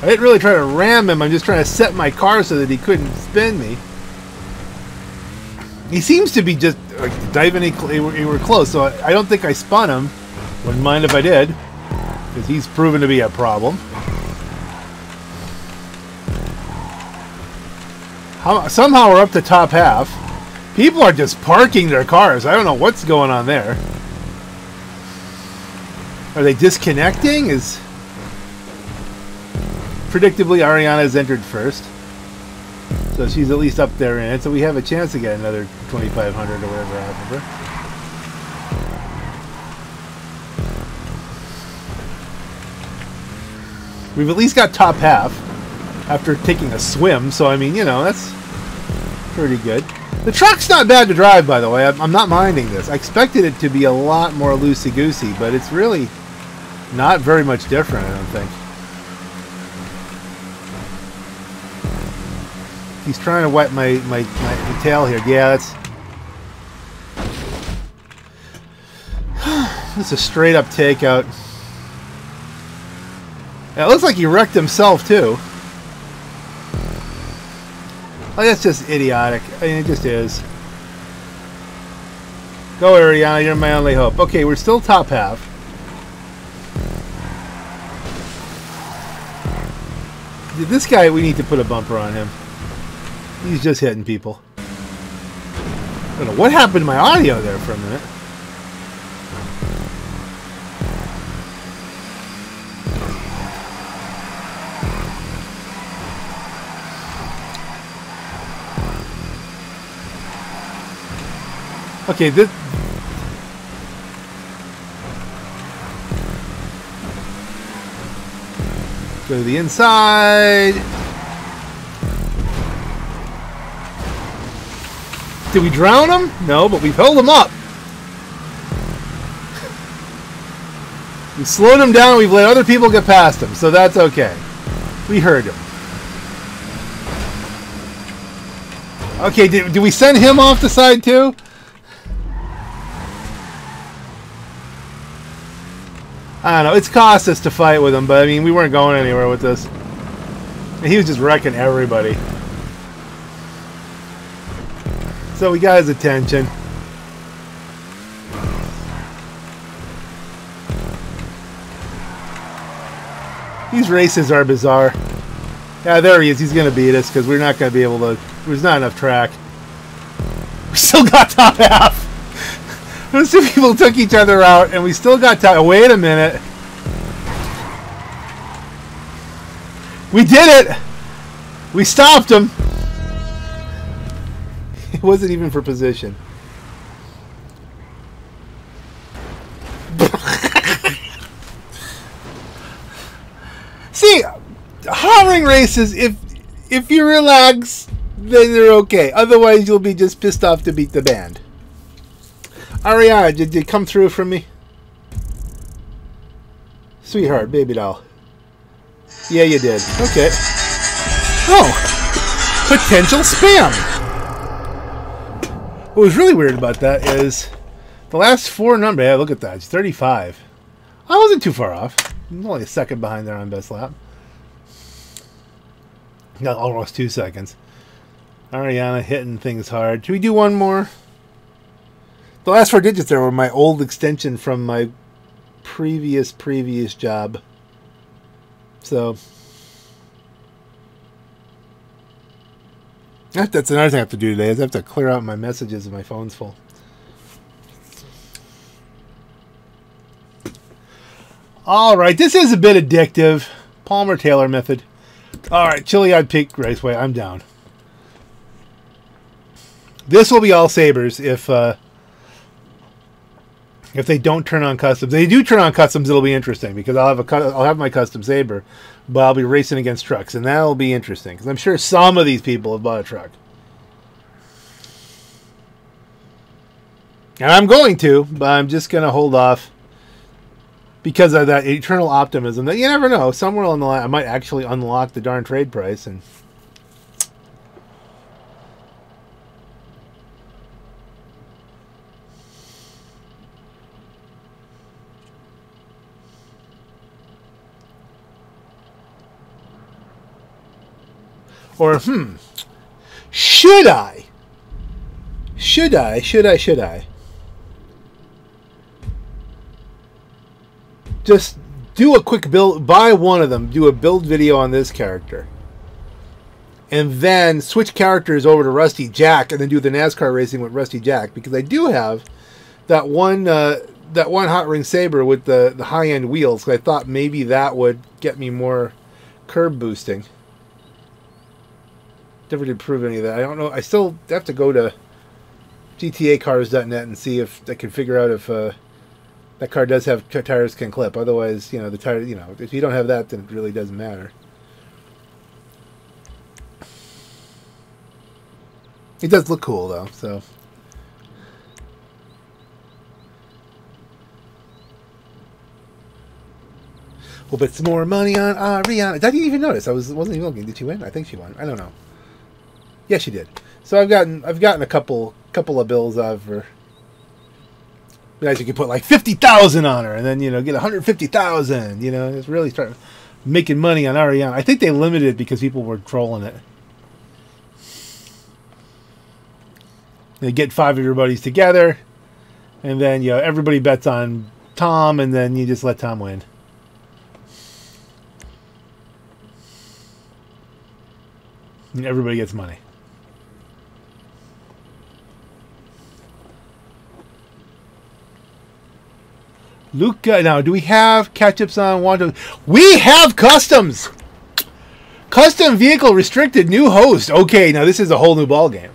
I didn't really try to ram him. I'm just trying to set my car so that he couldn't spin me. He seems to be just like, diving. He were close, so I don't think I spun him. Wouldn't mind if I did, because he's proven to be a problem. How, somehow we're up the top half. People are just parking their cars. I don't know what's going on there. Are they disconnecting? Is predictably Ariana's entered first, so she's at least up there in it. So we have a chance to get another twenty-five hundred or whatever out of her. We've at least got top half after taking a swim. So I mean, you know, that's pretty good. The truck's not bad to drive, by the way. I'm, I'm not minding this. I expected it to be a lot more loosey-goosey, but it's really not very much different, I don't think. He's trying to wipe my, my, my tail here. Yeah, that's... that's a straight-up takeout. Yeah, it looks like he wrecked himself, too. Like, that's just idiotic. I mean, it just is. Go, Ariana. You're my only hope. Okay, we're still top half. This guy, we need to put a bumper on him. He's just hitting people. I don't know what happened to my audio there for a minute. Okay, this... go to the inside. Did we drown him? No, but we held him up. We slowed him down. We've let other people get past him, so that's okay. We heard him. Okay, did, did we send him off the side too? I don't know. It's cost us to fight with him, but I mean, we weren't going anywhere with this. He was just wrecking everybody. So we got his attention. These races are bizarre. Yeah, there he is. He's going to beat us because we're not going to be able to. There's not enough track. We still got top half. Those two people took each other out, and we still got time. Wait a minute. We did it! We stopped him. It wasn't even for position. See, hot ring races, if if you relax, then they're okay. Otherwise, you'll be just pissed off to beat the band. Ariana, did you come through for me? Sweetheart, baby doll. Yeah, you did. Okay. Oh! Potential spam! What was really weird about that is the last four numbers, yeah, look at that, it's thirty-five. I wasn't too far off. I'm only a second behind there on best lap. Got almost two seconds. Ariana hitting things hard. Should we do one more? The last four digits there were my old extension from my previous, previous job. So, that's another thing I have to do today is I have to clear out my messages and my phone's full. All right, this is a bit addictive. Palmer Taylor method. All right, Chiliad Raceway, I'm down. This will be all Sabres if uh, if they don't turn on customs. They do turn on customs, it'll be interesting because I'll have a I'll have my custom Sabre, but I'll be racing against trucks, and that'll be interesting because I'm sure some of these people have bought a truck, and I'm going to, but I'm just going to hold off. Because of that eternal optimism that you never know. Somewhere along the line, I might actually unlock the darn trade price. And Or, hmm, should I? Should I? Should I? Should I? Just do a quick build, buy one of them, do a build video on this character. And then switch characters over to Rusty Jack and then do the NASCAR racing with Rusty Jack. Because I do have that one uh, that one Hot Ring Saber with the, the high-end wheels. So I thought maybe that would get me more curb boosting. Never did prove any of that. I don't know. I still have to go to G T A cars dot net and see if I can figure out if... Uh, That car does have tires can clip. Otherwise, you know, the tire, you know, if you don't have that, then it really doesn't matter. It does look cool, though, so. Well, but some more money on Ariana. I didn't even notice. I was, wasn't even looking. Did she win? I think she won. I don't know. Yeah, she did. So I've gotten, I've gotten a couple, couple of bills out of her. Guys, you can put like fifty thousand on her and then, you know, get one hundred fifty thousand, you know, it's really starting making money on Ariana. I think they limited it because people were trolling it. They get five of your buddies together and then, you know, everybody bets on Tom and then you just let Tom win. And everybody gets money. Luca, now do we have catch-ups on Wando? We have customs! Custom vehicle restricted, new host. Okay, now this is a whole new ball game.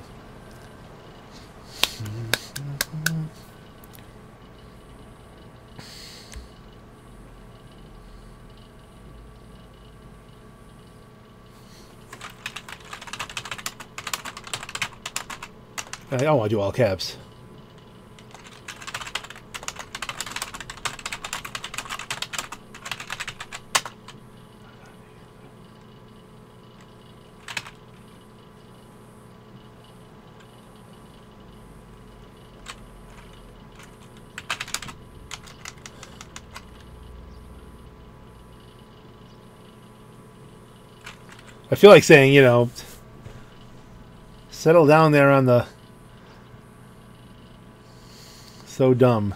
I don't want to do all caps. I feel like saying, you know, settle down there on the so dumb.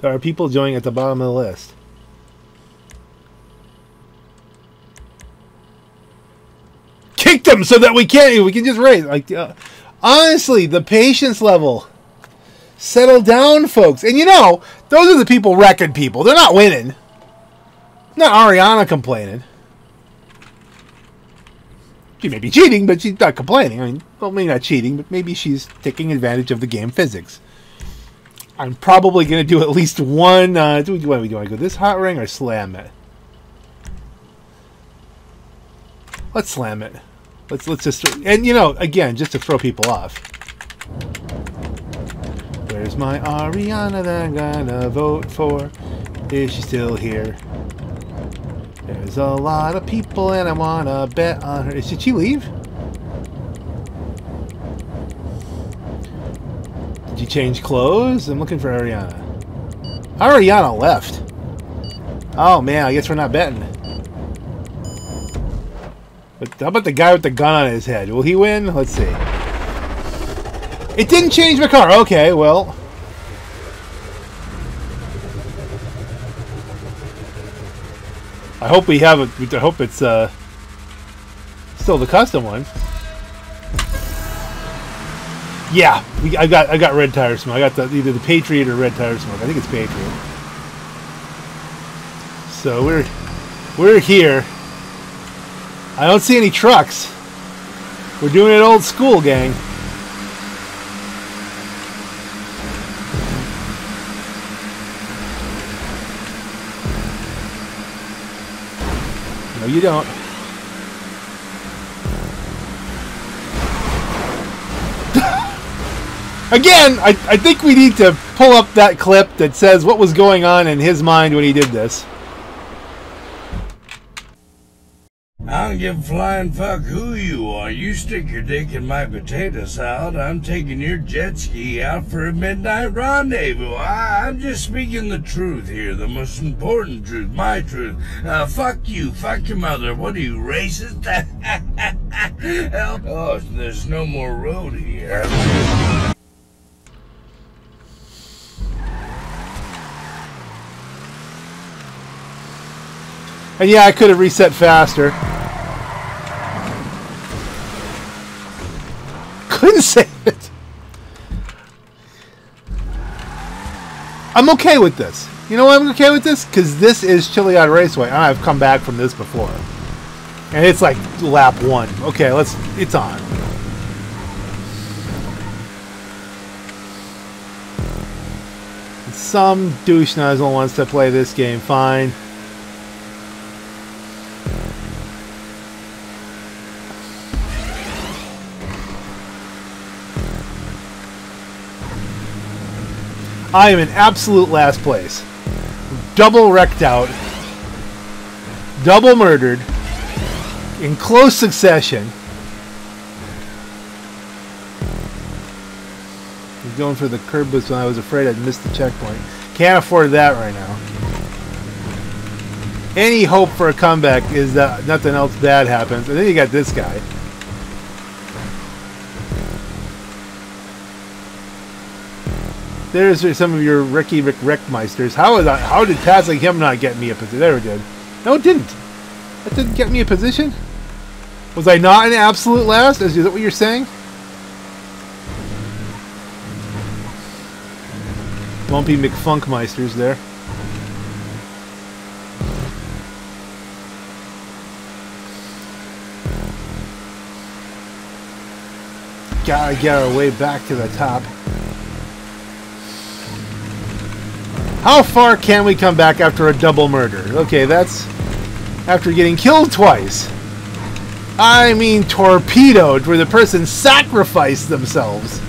There are people joining at the bottom of the list. Them so that we can't we can just race like uh, honestly the patience level. Settle down, folks. And you know those are the people wrecking people. They're not winning. Not Ariana complaining. She may be cheating, but she's not complaining. I mean, well, maybe not cheating, but maybe she's taking advantage of the game physics. I'm probably going to do at least one... Uh, do, do, do I go this hot ring or slam it? Let's slam it. Let's let's just... And, you know, again, just to throw people off. Where's my Ariana that I'm going to vote for? Is she still here? There's a lot of people and I want to bet on her. Did she leave? Did you change clothes? I'm looking for Ariana. Ariana left. Oh man, I guess we're not betting. But how about the guy with the gun on his head? Will he win? Let's see. It didn't change my car. Okay, well. I hope we have it. I hope it's uh, still the custom one. Yeah, we, I got I got red tire smoke. I got the, either the Patriot or red tire smoke. I think it's Patriot. So we're we're here. I don't see any trucks. We're doing it old school, gang. No, you don't. Again, I, I think we need to pull up that clip that says what was going on in his mind when he did this. I don't give a flying fuck who you are. You stick your dick in my potato salad, I'm taking your jet ski out for a midnight rendezvous. I, I'm just speaking the truth here, the most important truth, my truth. Uh, fuck you, fuck your mother. What are you, racist? Oh, there's no more road here. And yeah, I could have reset faster. Couldn't save it. I'm okay with this. You know why I'm okay with this? Because this is Chiliad Raceway. I've come back from this before. And it's like lap one. Okay, let's... It's on. Some douche nozzle wants to play this game. Fine. I am in absolute last place. Double wrecked out. Double murdered. In close succession. I was going for the curb boost when I was afraid I'd missed the checkpoint. Can't afford that right now. Any hope for a comeback is that nothing else bad happens. And then you got this guy. There's some of your Ricky Rick Wreckmeisters. How is I, how did passing him not get me a position? There it did. No, it didn't. That didn't get me a position? Was I not in absolute last? Is that what you're saying? Lumpy McFunkmeisters there. Gotta get our way back to the top. How far can we come back after a double murder? Okay, that's after getting killed twice. I mean torpedoed, where the person sacrificed themselves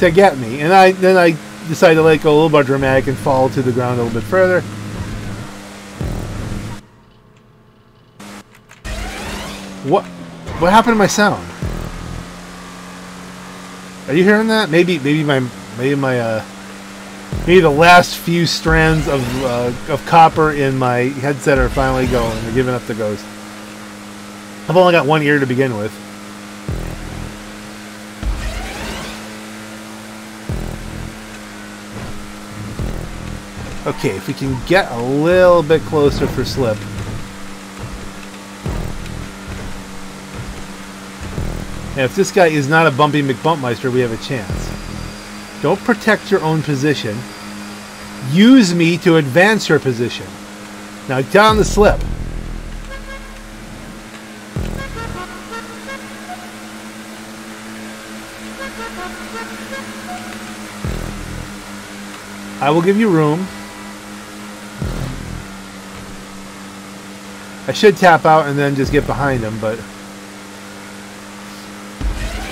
to get me. And I then I decided to let go a little more dramatic and fall to the ground a little bit further. What what happened to my sound? Are you hearing that? Maybe maybe my maybe my uh Maybe the last few strands of, uh, of copper in my headset are finally going. They're giving up the ghost. I've only got one ear to begin with. Okay, if we can get a little bit closer for slip. And if this guy is not a Bumpy McBumpmeister, we have a chance. Don't protect your own position. Use me to advance your position. Now down the slip. I will give you room. I should tap out and then just get behind him, but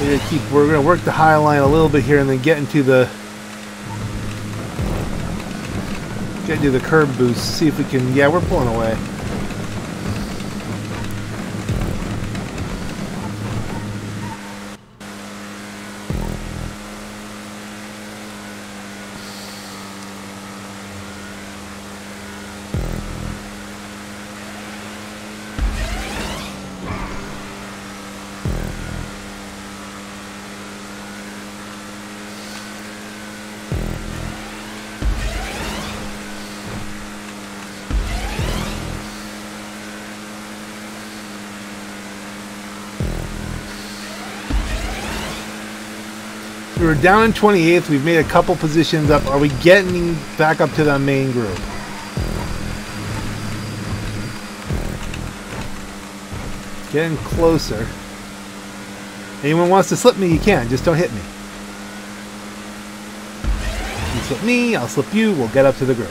we're gonna keep. We're gonna work the high line a little bit here, and then get into the get into the curb boost. See if we can. Yeah, we're pulling away. We were down in twenty-eighth. We've made a couple positions up. Are we getting back up to the main group? Getting closer. Anyone wants to slip me, you can. Just don't hit me. You slip me, I'll slip you. We'll get up to the group.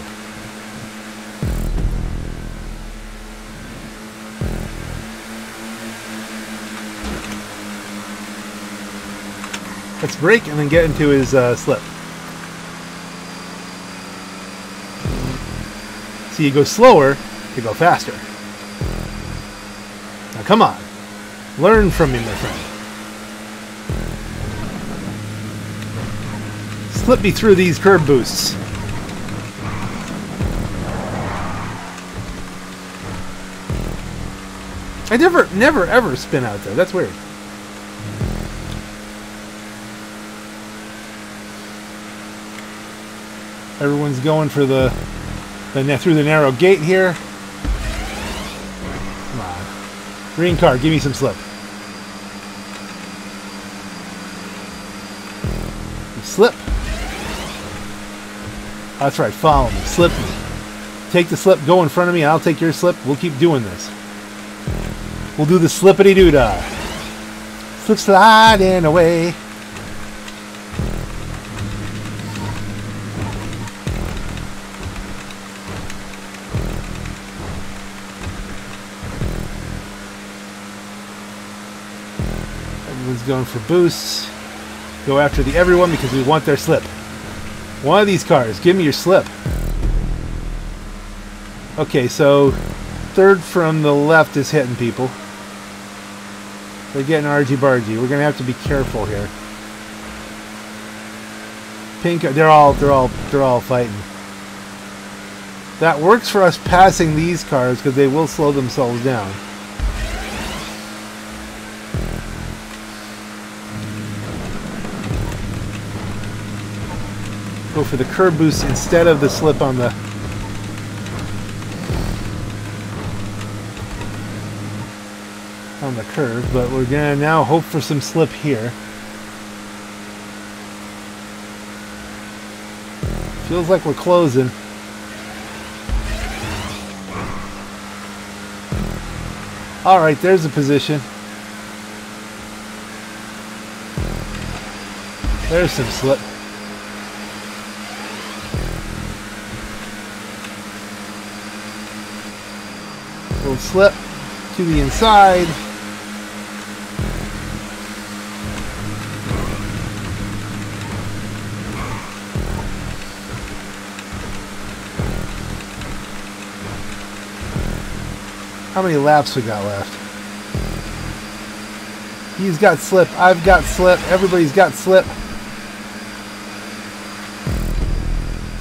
Let's break and then get into his uh, slip. See, you go slower, you go faster. Now come on. Learn from me, my friend. Slip me through these curb boosts. I never, never, ever spin out there. That's weird. Everyone's going for the, the through the narrow gate here. Come on. Green car, give me some slip. You slip. That's right, follow me. Slip me. Take the slip, go in front of me, and I'll take your slip. We'll keep doing this. We'll do the slippity-doo-dah. Slip sliding away. Going for boosts. Go after the everyone because we want their slip. One of these cars, give me your slip. Okay, so third from the left is hitting people. They're getting argy-bargy. We're gonna have to be careful here. Pink, they're all, they're all, they're all fighting. That works for us passing these cars because they will slow themselves down. Go for the curb boost instead of the slip on the... on the curve, but we're gonna now hope for some slip here. Feels like we're closing. Alright, there's a position. There's some slip. Slip to the inside. How many laps we got left? He's got slip. I've got slip. Everybody's got slip.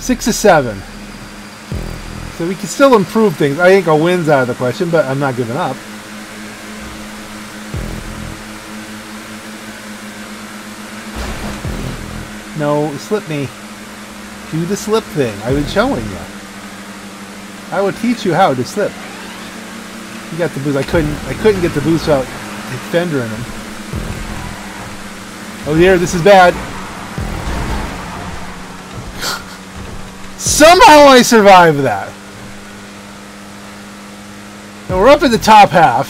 Six to seven. So we can still improve things. I think a win's out of the question, but I'm not giving up. No, slip me. Do the slip thing. I've been showing you. I will teach you how to slip. You got the boost. I couldn't. I couldn't get the boost out. Fender in him. Oh dear, this is bad. Somehow I survived that. And we're up in the top half.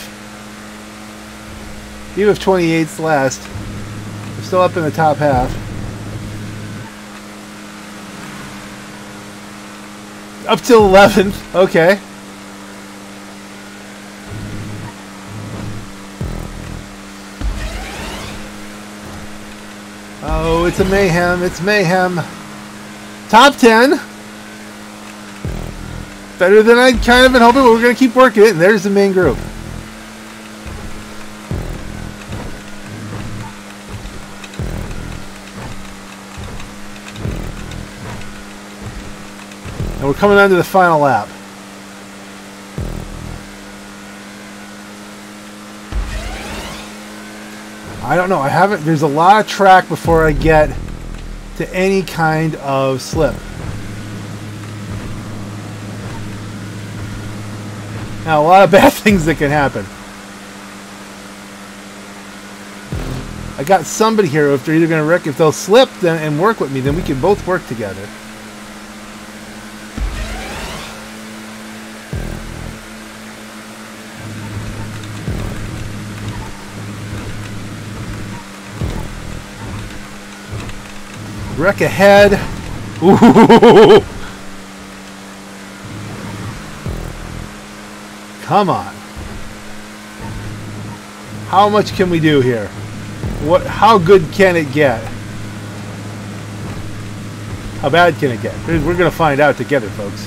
Even if twenty-eight's last, we're still up in the top half. Up till eleventh. Okay. Oh, it's a mayhem. It's mayhem. Top ten. Better than I'd kind of been hoping, but we're going to keep working it. And there's the main group. And we're coming on to the final lap. I don't know. I haven't. There's a lot of track before I get to any kind of slip. Now, a lot of bad things that can happen. I got somebody here. If they're either going to wreck, if they'll slip then, and work with me, then we can both work together. Wreck ahead. Ooh. Come on. How much can we do here? What? How good can it get? How bad can it get? We're going to find out together, folks.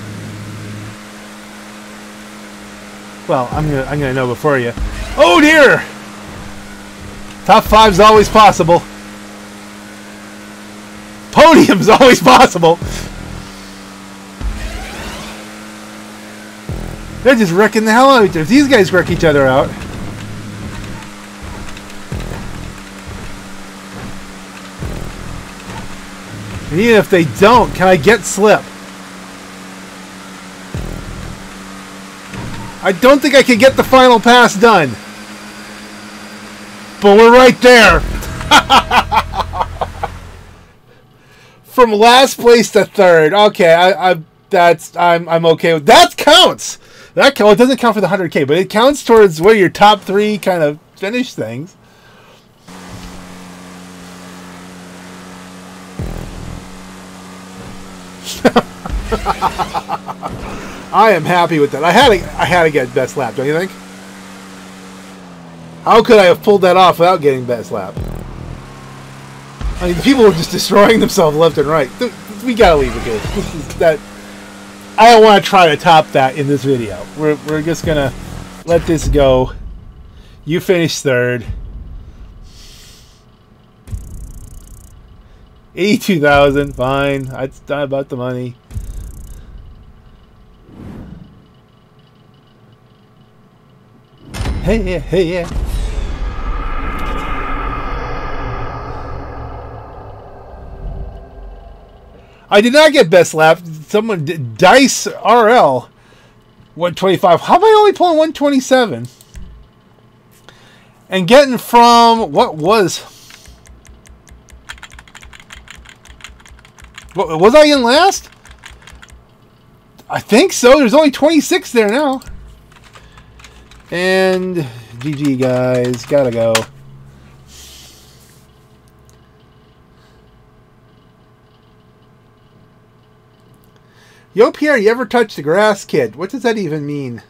Well, I'm going to I'm going to know before you. Oh, dear. Top five's always possible. Podium's always possible. They're just wrecking the hell out of each other. If these guys wreck each other out. And even if they don't, can I get slip? I don't think I can get the final pass done. But we're right there. From last place to third. Okay, I, I that's I'm I'm okay with that. Counts. That well, it doesn't count for the one hundred K, but it counts towards where your top three kind of finish things. I am happy with that. I had to I had to get best lap. Don't you think? How could I have pulled that off without getting best lap? I mean, people are just destroying themselves left and right. We gotta leave it good. This is that. I don't want to try to top that in this video. We're we're just gonna let this go. You finished third. Eighty-two thousand. Fine. That's not about the money. Hey yeah. Hey yeah. I did not get best lap. Someone did. Dice R L one twenty-five. How am I only pulling one twenty-seven? And getting from what was. What, was I in last? I think so. There's only twenty-six there now. And G G, guys. Gotta go. Yo, Pierre, you ever touch the grass, kid? What does that even mean?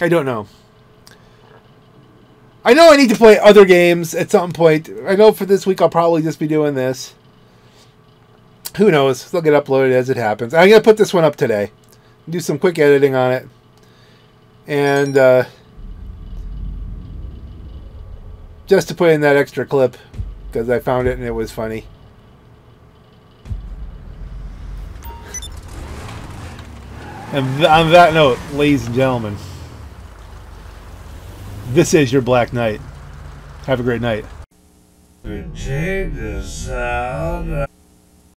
I don't know. I know I need to play other games at some point. I know for this week I'll probably just be doing this. Who knows? They'll get uploaded as it happens. I'm going to put this one up today. Do some quick editing on it. And uh, just to put in that extra clip. Because I found it and it was funny. And th on that note, ladies and gentlemen, this is your Black Knight. Have a great night.